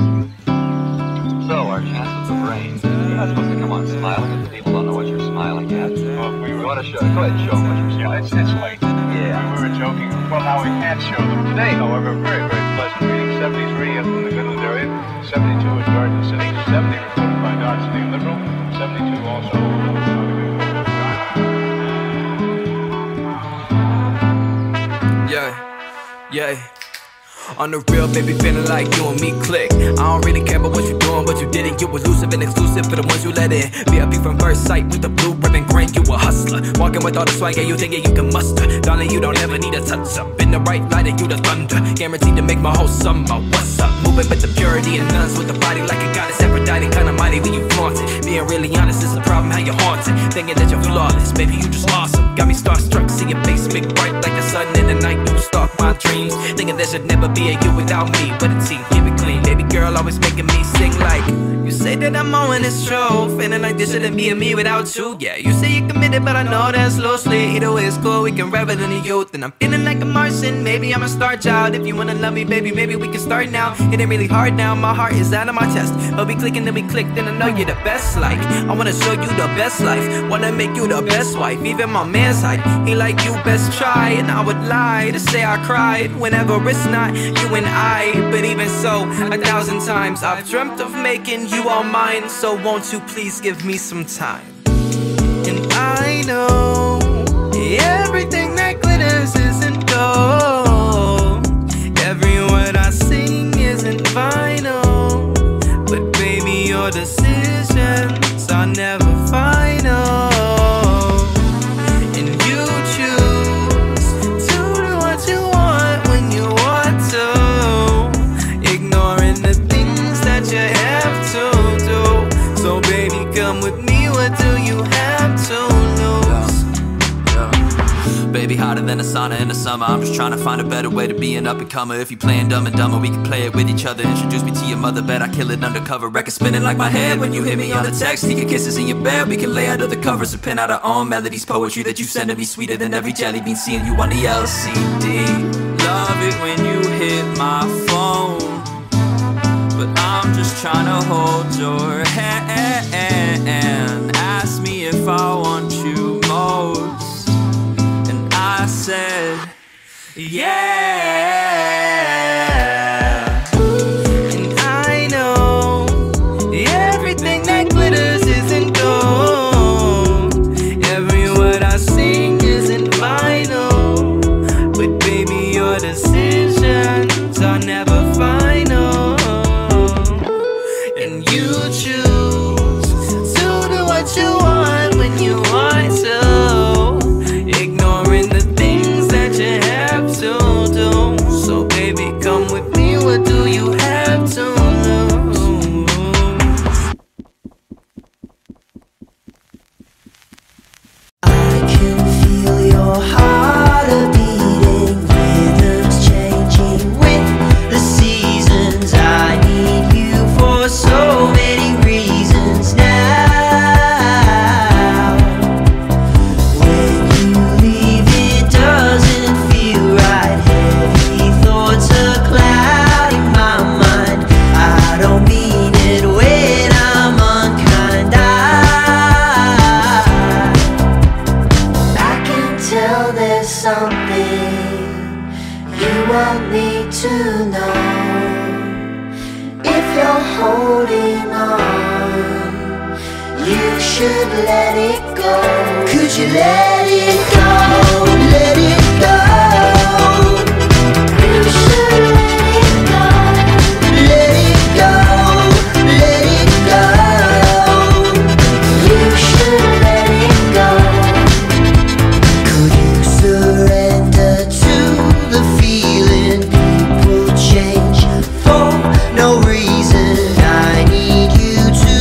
So, our chances of rain. You're not supposed to come on smiling if people don't know what you're smiling at. Well, we want to show. Go ahead and show them what you're smiling at. Yeah, it's late. Yeah. We were joking. Well, now we can't show them today, however. Very, very pleasant reading. seventy-three up in the Goodland area, seventy-two in Garden City, seventy reported by Dodge City Liberal, seventy-two also. Yeah, yeah. On the real, baby, feeling like you and me click. I don't really care about what you're doing, but you did it. You elusive and exclusive for the ones you let in. V I P from first sight with the blue ribbon grin. You a hustler, walking with all the swag, yeah, you think you can muster. Darling, you don't ever need a touch-up. In the right light, and you the thunder. Guaranteed to make my whole summer. What's up? Moving with the purity and nuns with the body like a goddess. Aphrodite, kinda mighty when you flaunt it. Being really honest is a problem, how you haunt it. Thinking that you're flawless, maybe you just awesome. Got me starstruck, see your face big bright like the sun in the night. You stalk my dreams, thinking there should never be you without me, but it's team, keep it clean. Baby girl always making me sing like, you say that I'm on this show, feeling like this shouldn't be a me without you. Yeah, you say you commit. with it, but I know that's low slit. Either way, it's cool, we can revel in the youth. And I'm feeling like a Martian, maybe I'm a star child. If you wanna love me, baby, maybe we can start now. It ain't really hard now, my heart is out of my chest. But we clicking, then we click, then I know you're the best. Like, I wanna show you the best life, wanna make you the best wife. Even my man's side, he like you best try. And I would lie to say I cried whenever it's not you and I. But even so, a thousand times I've dreamt of making you all mine. So won't you please give me some time? And I know everything that glitters isn't gold, every word I sing isn't final, but baby your decisions are never final. Baby, hotter than a sauna in the summer. I'm just trying to find a better way to be an up-and-comer. If you playing dumb and dumber, we can play it with each other. Introduce me to your mother, bet I kill it undercover. Record spinning like my head when you hit me on the text. Sneaker kisses in your bed, we can lay under the covers and pen out our own melodies. Poetry that you send to me sweeter than every jelly bean. Seeing you on the L C D. Love it when you hit my phone, but I'm just trying to hold your hand. Ask me if I want you most, said yeah. And I know everything that glitters isn't gold, every word I sing isn't final, but baby your decisions are never final. And you choose to do what you want when you want to, should let it go. Could you let it go? Let it go. You should let it go. Let it go. Let it go. You should let it go. Could you surrender to the feeling? People change for no reason. I need you to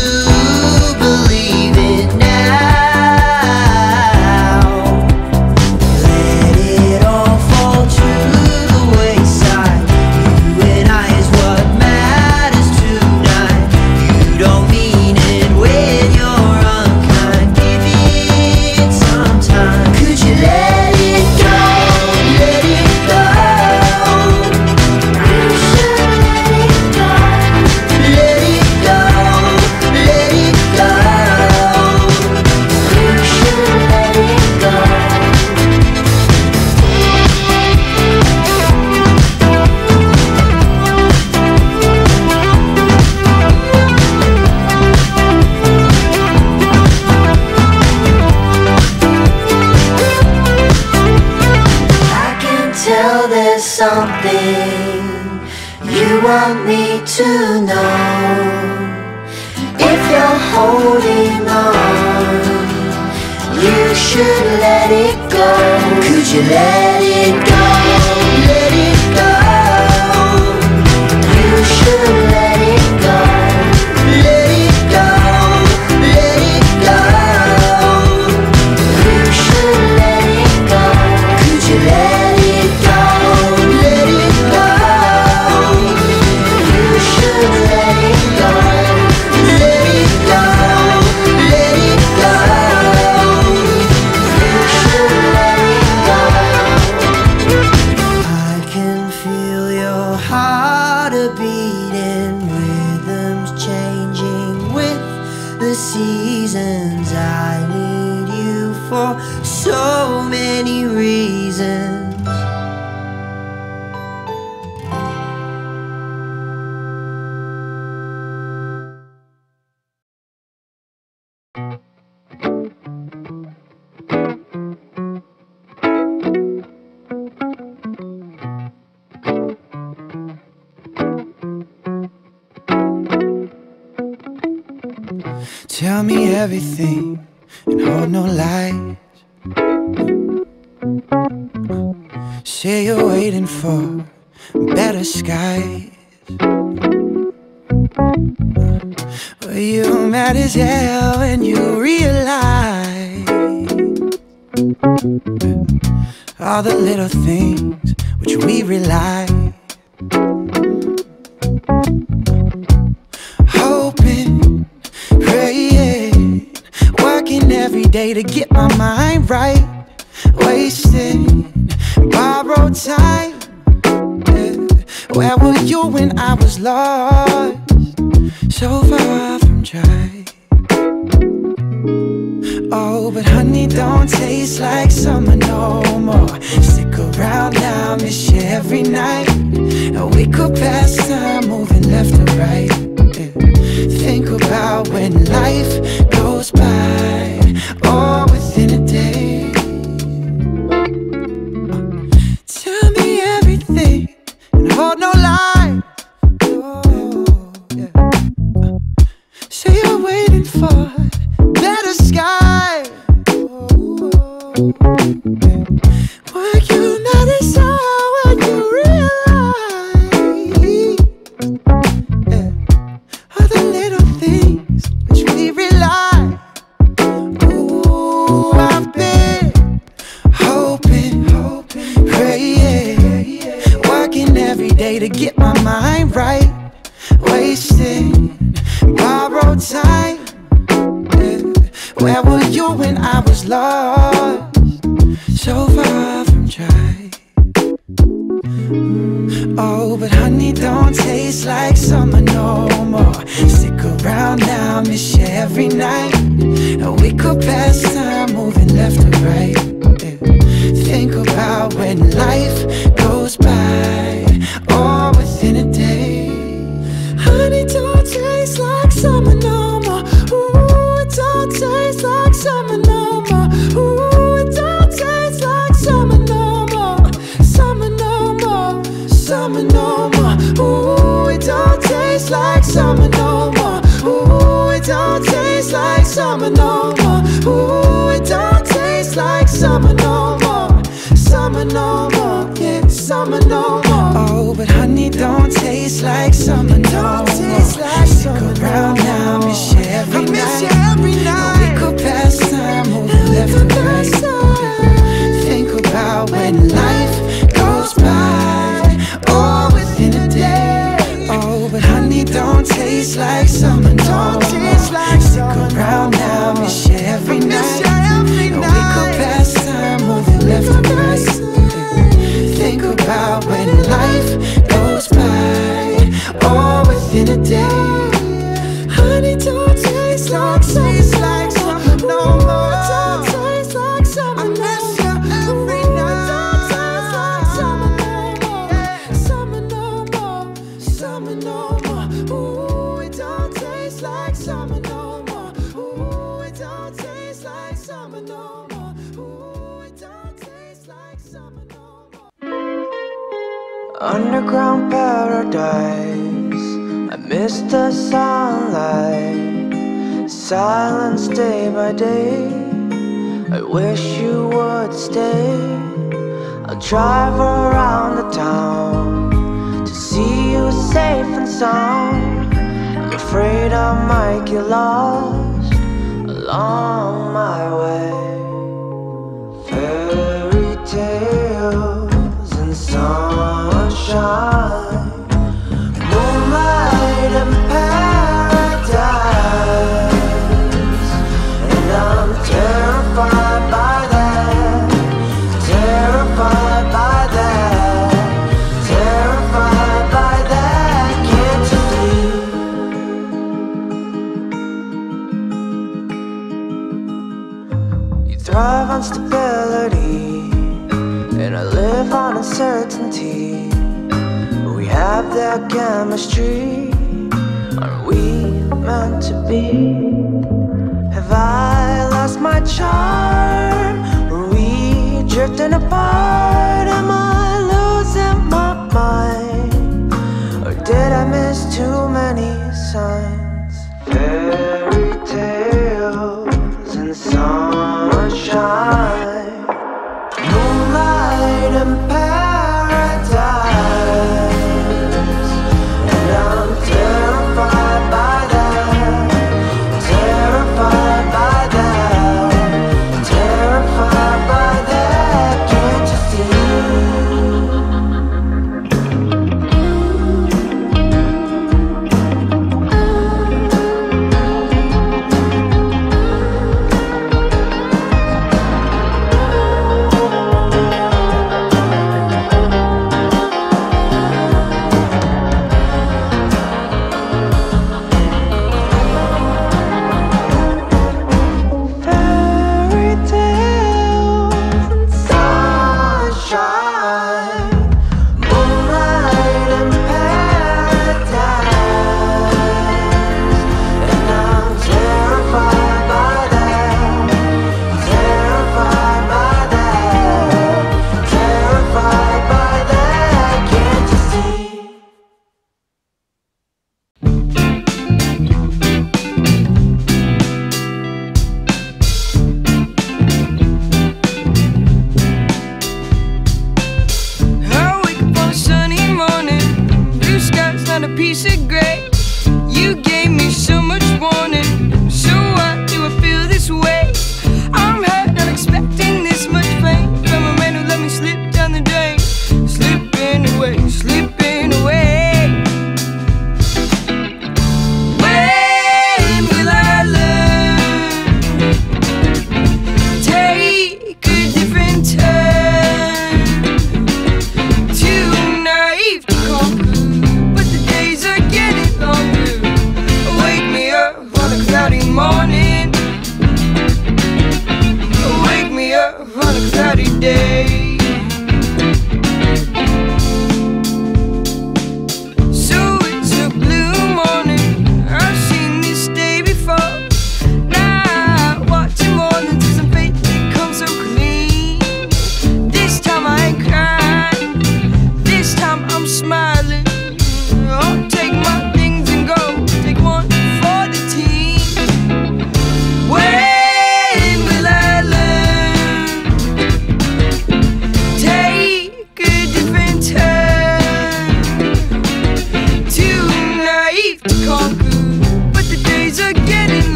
something you want me to know. If you're holding on, you should let it go. Could you let it go? Let it go. You should let it go. Let it go. Let it go. You should let it go. Could you let it go? Let it go, let it go. seasons. I need you for so many reasons. Tell me everything and hold no lies. Say you're waiting for better skies. But you're mad as hell when you realize all the little things which we rely on. To get my mind right, wasting borrowed time. Yeah. Where were you when I was lost, so far from dry? Oh, but honey, don't taste like summer no more. Stick around now, miss you every night. And we could pass time moving left and right. Yeah. Think about when life goes by. All within a day. Tell me everything and hold no lie. Oh, yeah. Say you're waiting for better sky. Oh, yeah. Were you not as hard when you realize yeah. all the little things which we rely. To get my mind right, wasting borrowed time. Yeah. Where were you when I was lost, so far from dry? Mm. Oh, but honey, don't taste like summer no more. Stick around now, miss you every night. And we could pass time moving left and right. Yeah. Think about when life goes by. All within a day. Honey, don't taste like summer no more. Ooh, it don't taste like summer no more. Ooh, it don't taste like summer no more. Summer no more, summer no more. Ooh, it don't taste like summer no more. Ooh, it don't taste like summer no more. Ooh, it don't taste like summer no more. Summer no more, yeah, summer no more. Oh, but honey, don't taste like summer no more. Stick around now, miss you every night. We could pass time over left and right. Think about when life goes by, all within a day. Oh, but honey, don't taste like summer no more. Stick around now, miss you every night. We could pass time over left and right. Think about when life goes by, all within a day. Honey, don't taste like summer no more. Don't taste like summer no more. Don't taste like summer no more. Summer no more, summer no more. Ooh, it don't taste like summer no more. Ooh, it don't taste like summer no more. Ooh, it don't taste like summer no more. Underground paradise, I miss the sunlight. Silence day by day, I wish you would stay. I'll drive around the town to see you safe and sound. I'm afraid I might get lost along my way. Fairy tales and songs, shine, moonlight and paradise. And I'm terrified by that, terrified by that, terrified by that. Can't you see? thrive on stability, and I live on uncertainty. We have that chemistry. Are we meant to be? Have I lost my charm? Are we drifting apart? Am I losing my mind? Or did I miss too many signs? Fairy tales and sunshine, moonlight and paradise.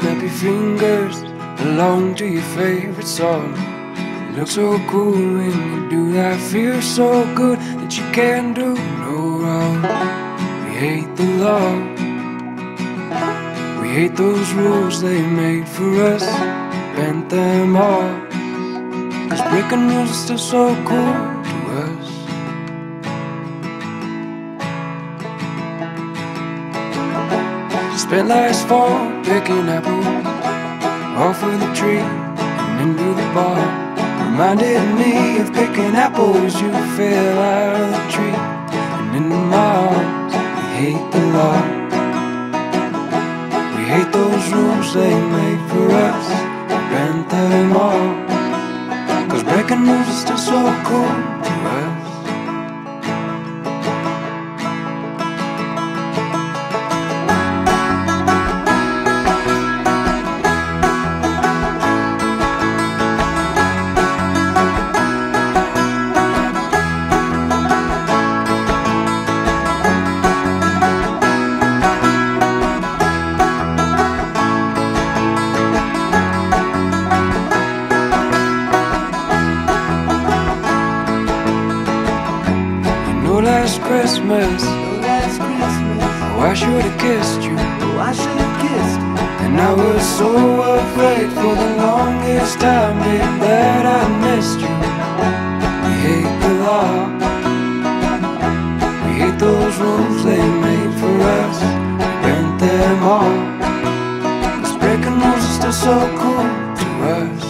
Snappy fingers along to your favorite song. You look so cool when you do that. Feel so good that you can't do no wrong. We hate the law, we hate those rules they made for us. Bent them all, 'cause breaking rules is still so cool to us. Spent last fall picking apples off of the tree and into the bar. Reminded me of picking apples, you fell out of the tree and into my arms. We hate the law, we hate those rules they made for us. We ran through them all, cause breaking rules is still so cool to us. Last Christmas, last Christmas, oh, I should've kissed you, oh, I should've kissed you. And I was so afraid for the longest time, dear, that I missed you. We hate the law, we hate those rules they made for us. We bent them all, cause breaking rules is still so cool to us.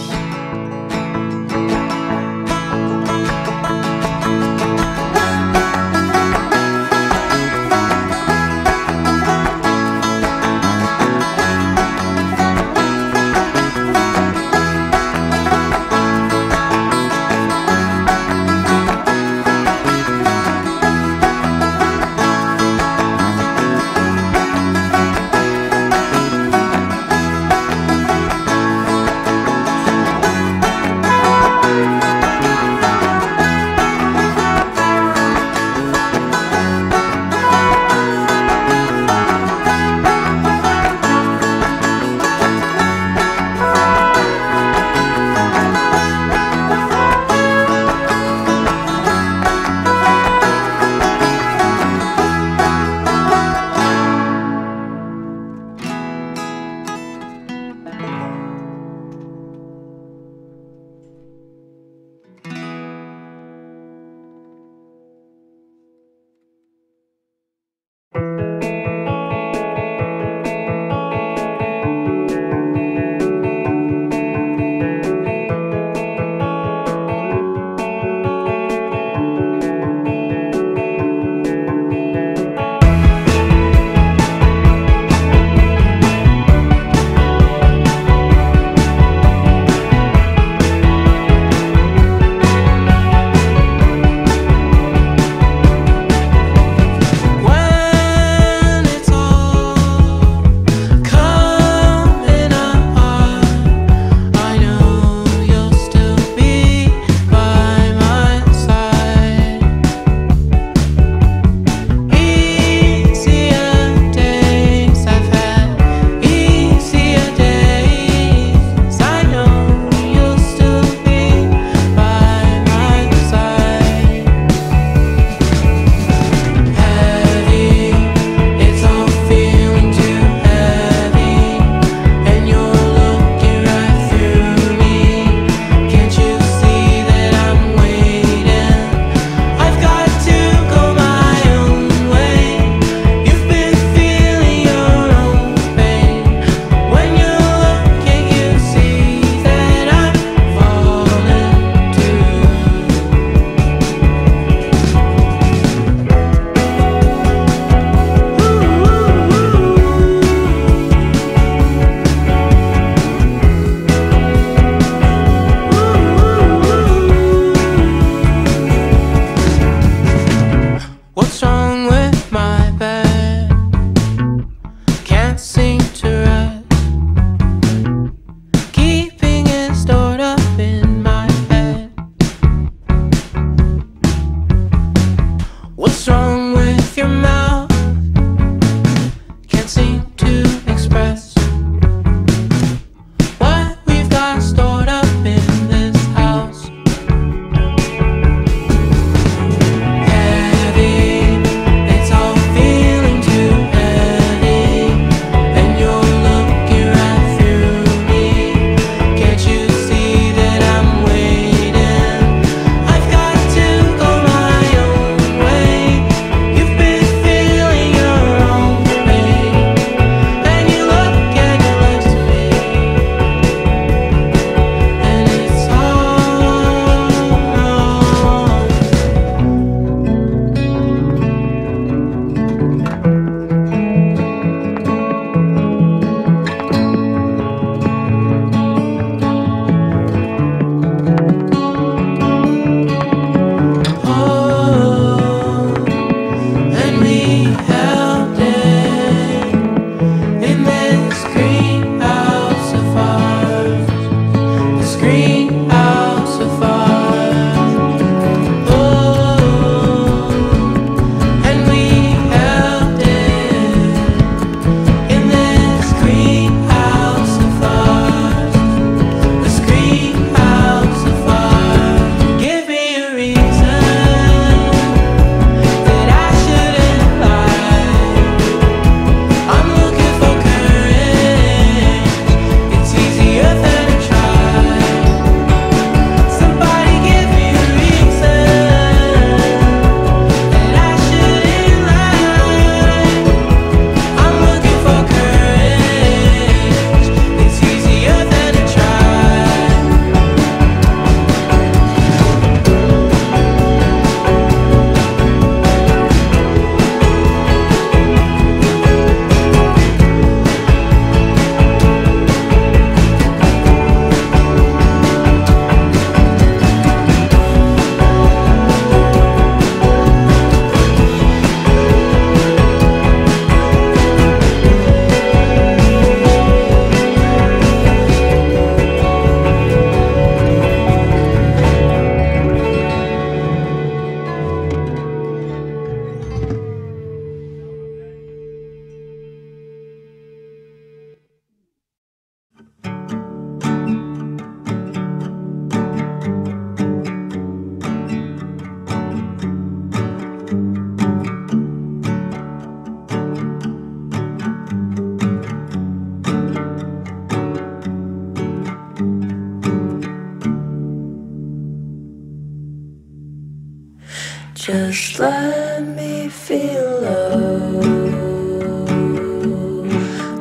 Just let me feel love,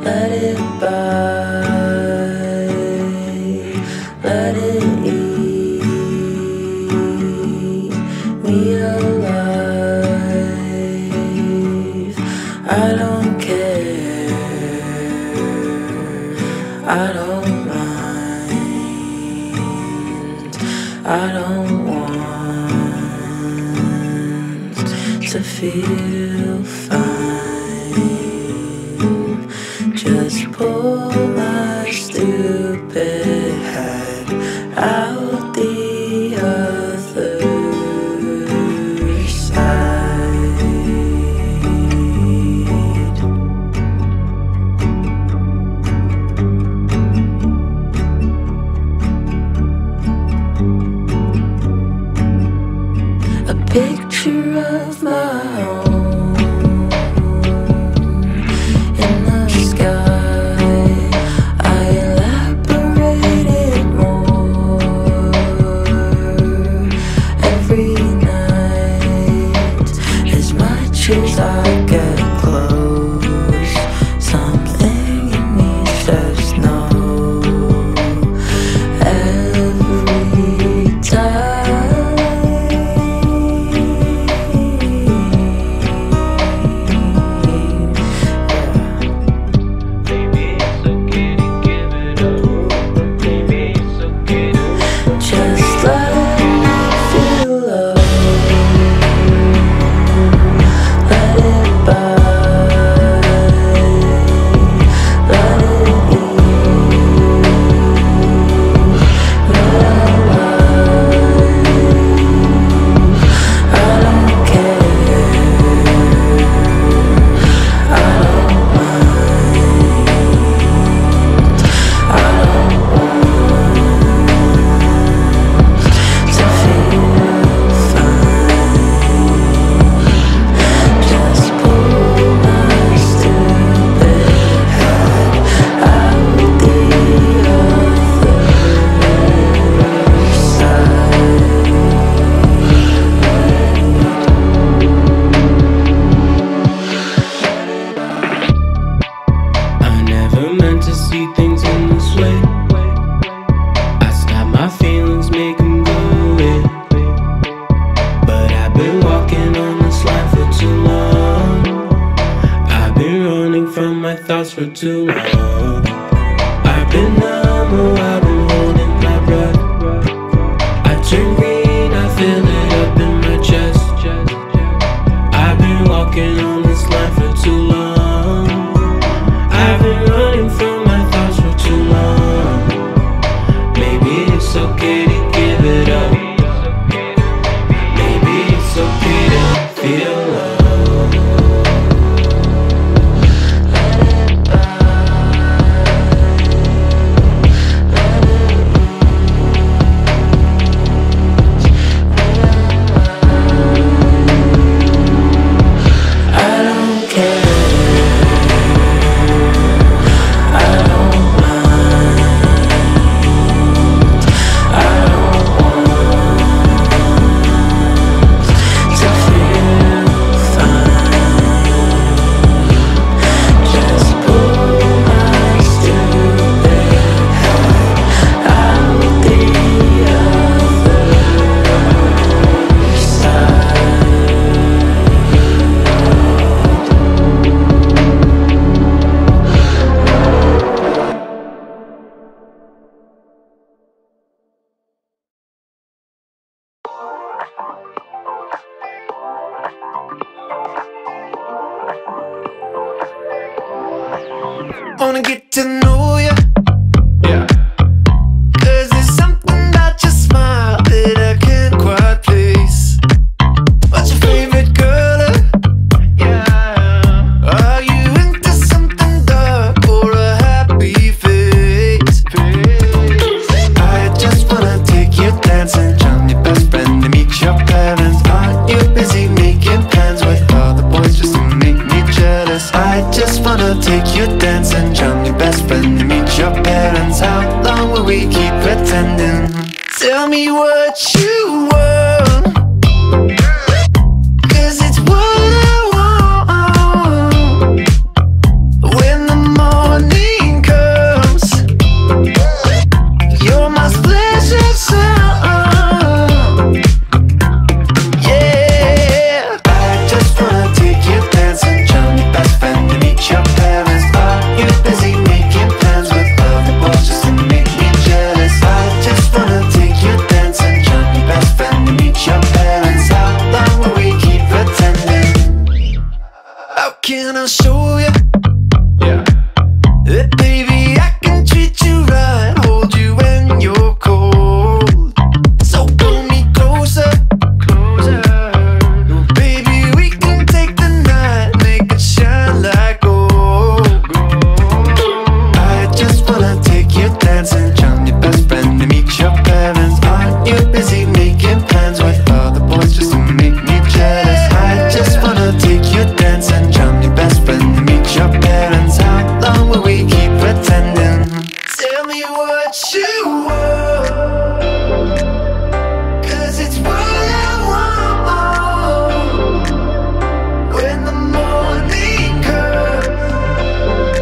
let it buy, let it eat me alive. I don't care, I don't mind, I don't want to feel fine. Just pull my stupid head out the other side. A picture of my as I get close, something in me says no. Every time, baby, it's okay to give it up. Baby, it's okay to just let. For too long, I've been numb, oh, I've been holding my breath. I turn green, I feel it up in my chest. I've been walking on this line for too long. I've been running from my thoughts for too long. Maybe it's okay to give it up. Maybe it's okay to feel love. Wanna get to know ya, yeah. 'Cause there's something about your smile that I can't quite place. What's your favorite color? Yeah. Are you into something dark or a happy face? I just wanna take you dancing, drown your best friend to meet your parents. Aren't you busy making plans with all the boys just to make me jealous? I just wanna take you dancing. How long will we keep pretending? Tell me what you want, can I show you? Yeah. That baby, I can treat you right, hold you when you're cold. So pull me closer, closer. Oh, baby, we can take the night, make it shine like gold. I just wanna take you dancing, charm your best friend to meet your parents. Aren't you busy making plans with other boys just to make me jealous? I just wanna take you dancing, charm your best friend to meet your parents. How long will we keep pretending? Tell me what you want, 'cause it's what I want. When the morning comes,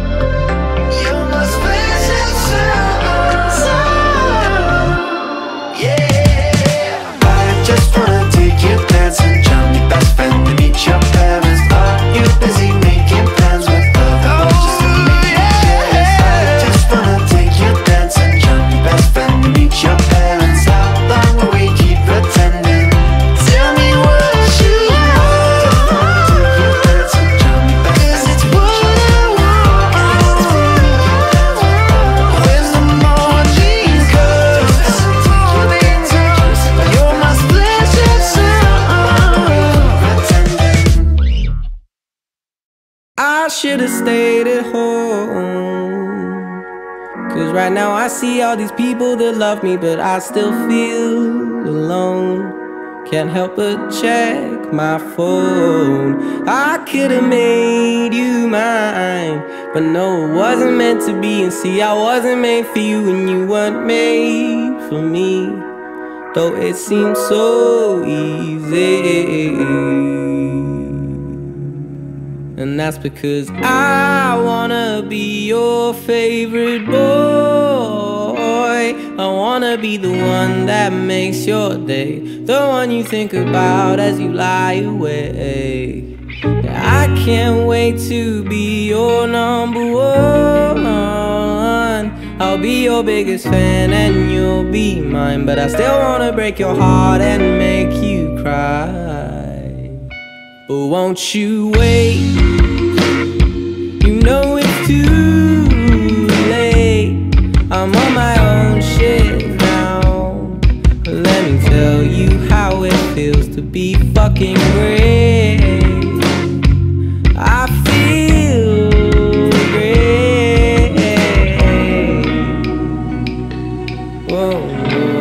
you're my special someone. Yeah, I just wanna take you dancing, charm your best friend to meet your parents. Are you busy making plans with other boys just to make me jealous? I just wanna take you dancing, charm your best friend to meet your parents. How long will we keep pretending? Tell me what you want, take you dancing, charm your best friend 'cause it's what I want. When the morning comes, you're my special someone. Pretending. I should've stayed at home, 'cause right now I see all these people that love me, but I still feel alone. Can't help but check my phone. I could've made you mine, but no, it wasn't meant to be. And see, I wasn't made for you, and you weren't made for me, though it seemed so easy. And that's because I wanna be your favorite boy. I wanna be the one that makes your day, the one you think about as you lie awake. I can't wait to be your number one. I'll be your biggest fan and you'll be mine, but I still wanna break your heart and make you cry. But won't you wait? You know it's too late. I'm on my own shit now. Let me tell you how it feels to be fucking great. I feel great. Whoa, whoa,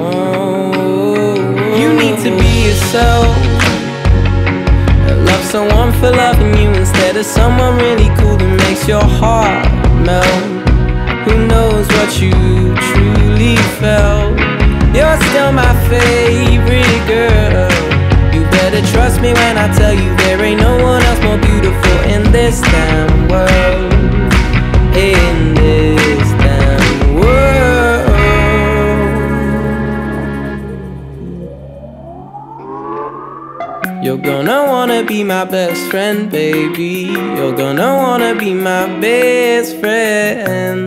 whoa. You need to be yourself. Love someone for loving you instead of someone really cool that makes your heart melt. Who knows what you truly felt? You're still my favorite girl. You better trust me when I tell you there ain't no one else more beautiful in this damn world. In this damn world. You're gonna wanna be my best friend, baby. You're gonna wanna be my best friend.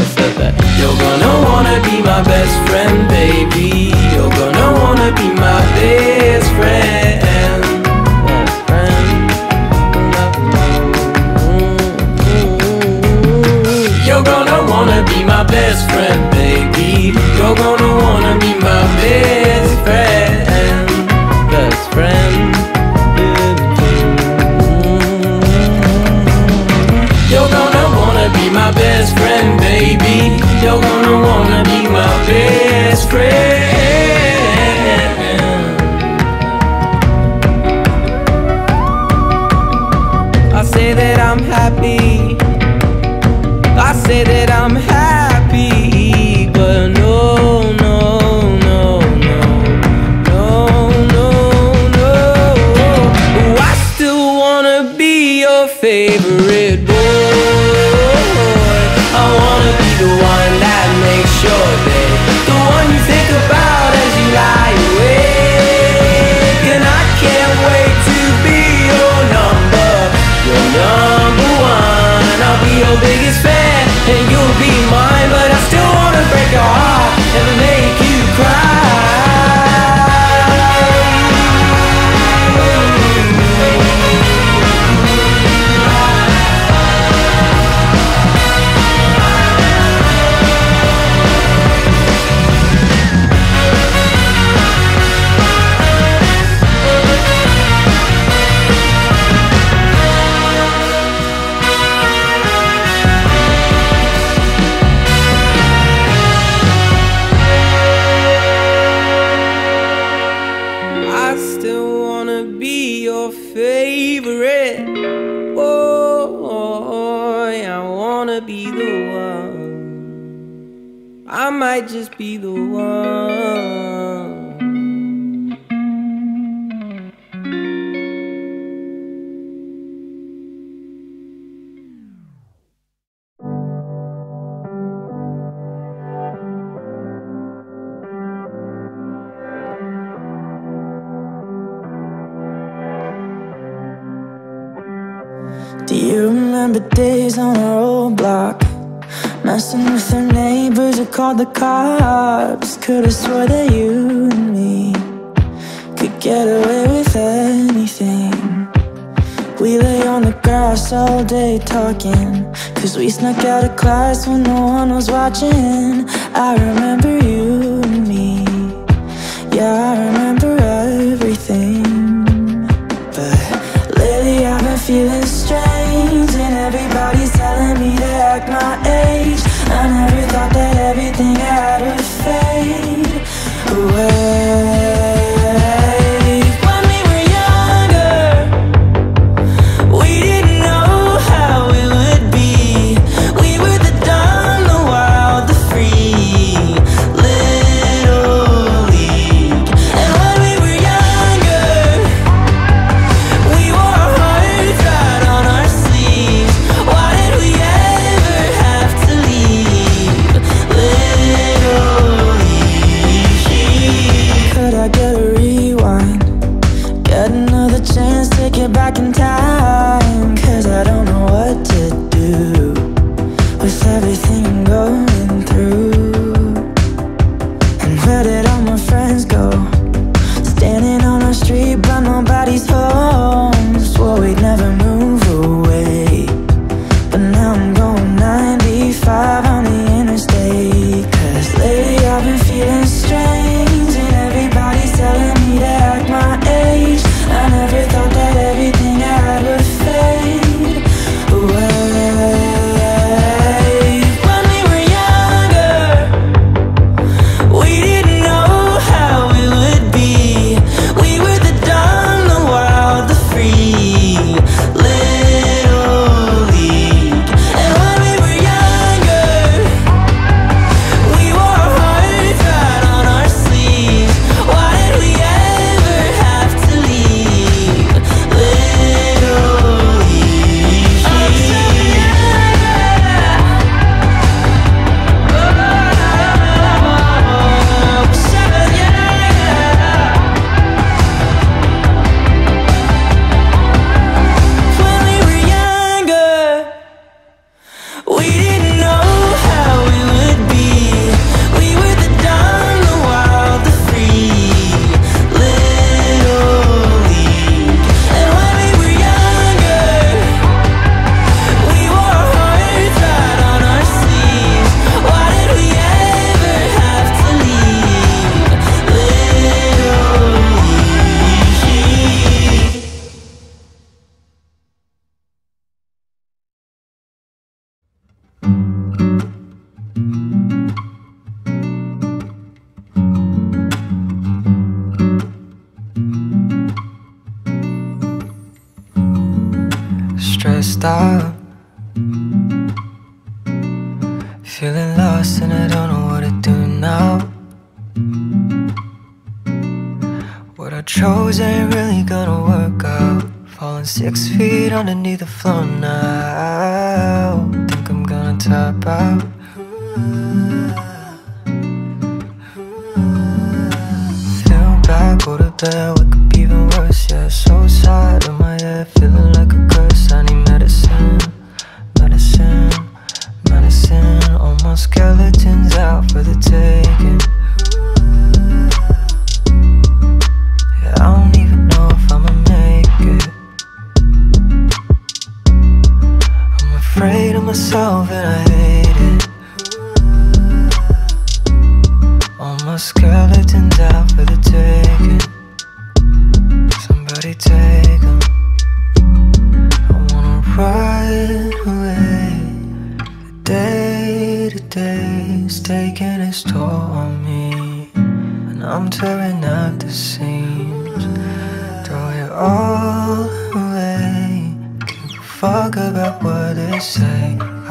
I said that. You're gonna wanna be my best friend, baby. You're gonna wanna be my best friend. Best friend. You're gonna wanna be my best friend, baby. You're gonna wanna be my best friend. Best friend. You're gonna wanna be my best friend, baby. You're gonna wanna be my best friend. might just be the one. Do you remember days on our old block, messing with our neighbors or called the cops? Could've swore that you and me could get away with anything. We lay on the grass all day talking, cause we snuck out of class when no one was watching. I remember you and me, yeah, I remember everything. But lately I've been feeling strange, and everybody's telling me to act my age. I never thought that everything I had would fade away. When we were younger, we didn't know how it would be. We were the dumb, the wild, the free, little league. And when we were younger, we wore our hearts out on our sleeves. Why did we ever have to leave? Literally. Could I get a rewind? Get another chance to get back in time, cause I don't know what to do with everything I'm going through. And where did all my friends go? Standing on our street but nobody's home. Swore we'd never move away, but now I'm going ninety-five on the interstate. Cause lately I've been feeling strange, and everybody's telling me to act my age. I never thought that everything I had would fade away. When we were younger, we didn't know how it would be. We were the dumb, the wild, the free, little league. And when we were younger, we wore our hearts out on our sleeves. Why did we ever have to leave? Little league. When we were younger, we didn't know how it would be. We were the dumb, the wild, the free, little league. And when we were younger, we wore our hearts out on our sleeves. Why did we ever have to leave? Little league. Stressed out, feeling lost, and I don't know what to do now. What I chose ain't really gonna work out. Falling six feet underneath the floor now. Think I'm gonna tap out. Feel bad, go to bed, wake up even worse. Yeah, so sad in my head, feeling like a curse. I need medicine, medicine, medicine. All my skeletons out for the taking. Yeah, I don't even know if I'ma make it. I'm afraid of myself and I hate it. All my skeletons out for the taking. Somebody take them. I wanna ride away. The day to day is taking its toll on me, and I'm tearing at the seams. Throw it all away. Give a fuck about what they say.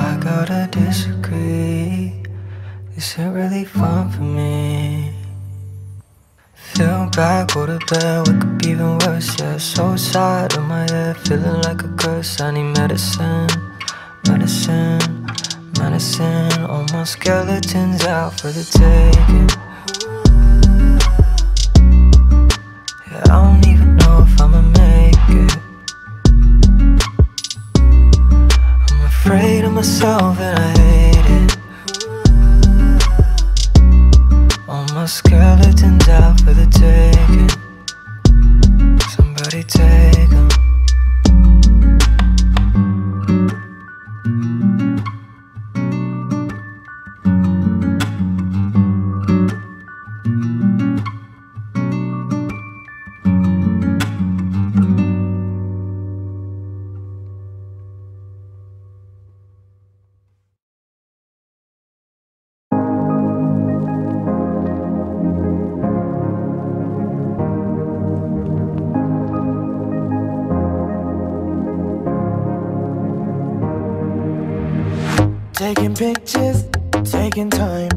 I gotta disagree. Is it really fun for me? Feel bad, go to bed, wake up even worse. Yeah, so side of my head, feeling like a curse. I need medicine, medicine, medicine. All my skeletons out for the taking. Yeah, I don't even know if I'ma make it. I'm afraid of myself and I hate it. My skeleton's out for the taking. Somebody take 'em. Taking pictures, taking time.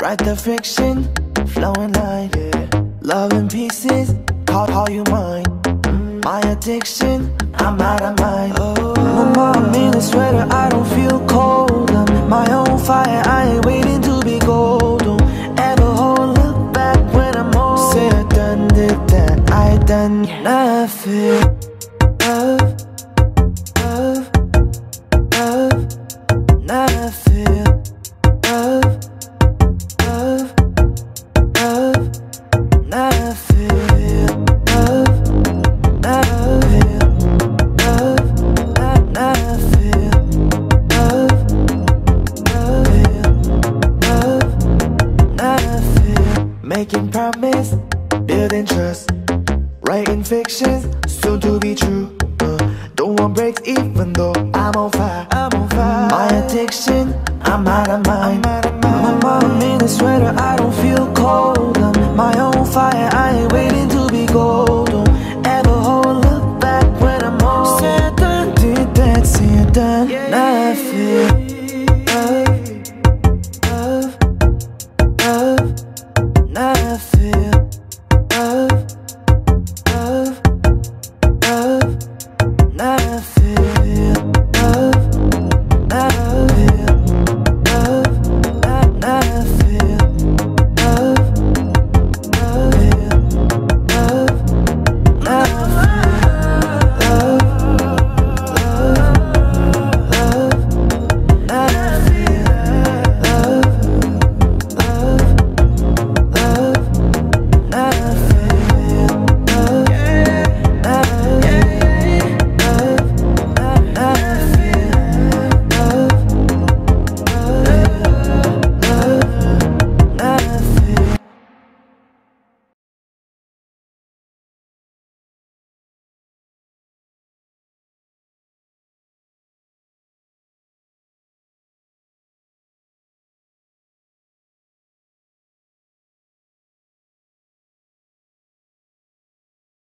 Write the fiction, flowing line, yeah. Love in pieces, call, call you mine. Mm. My addiction, I'm out of mind. Oh. My mom in a sweater, I don't feel cold. I'm my own fire, I ain't waiting to be gold. Don't ever hold up back when I'm old. Say I done did that, I done yeah. nothing. Love, love, love. I feel love, love, love. I feel love, love, love. I feel love, love, love. I feel making promise, building trust, writing fictions soon to be true. Don't want breaks even though I'm on fire. I'm on fire. My addiction, I'm out of mind. Out of mind. My mom in a sweater, I don't feel cold. I'm my own fire, I ain't waiting to be gold. Don't ever hold up back when I'm old. Say I done did that, say I done yeah. nothing. Love, love, love. Nothing. Love.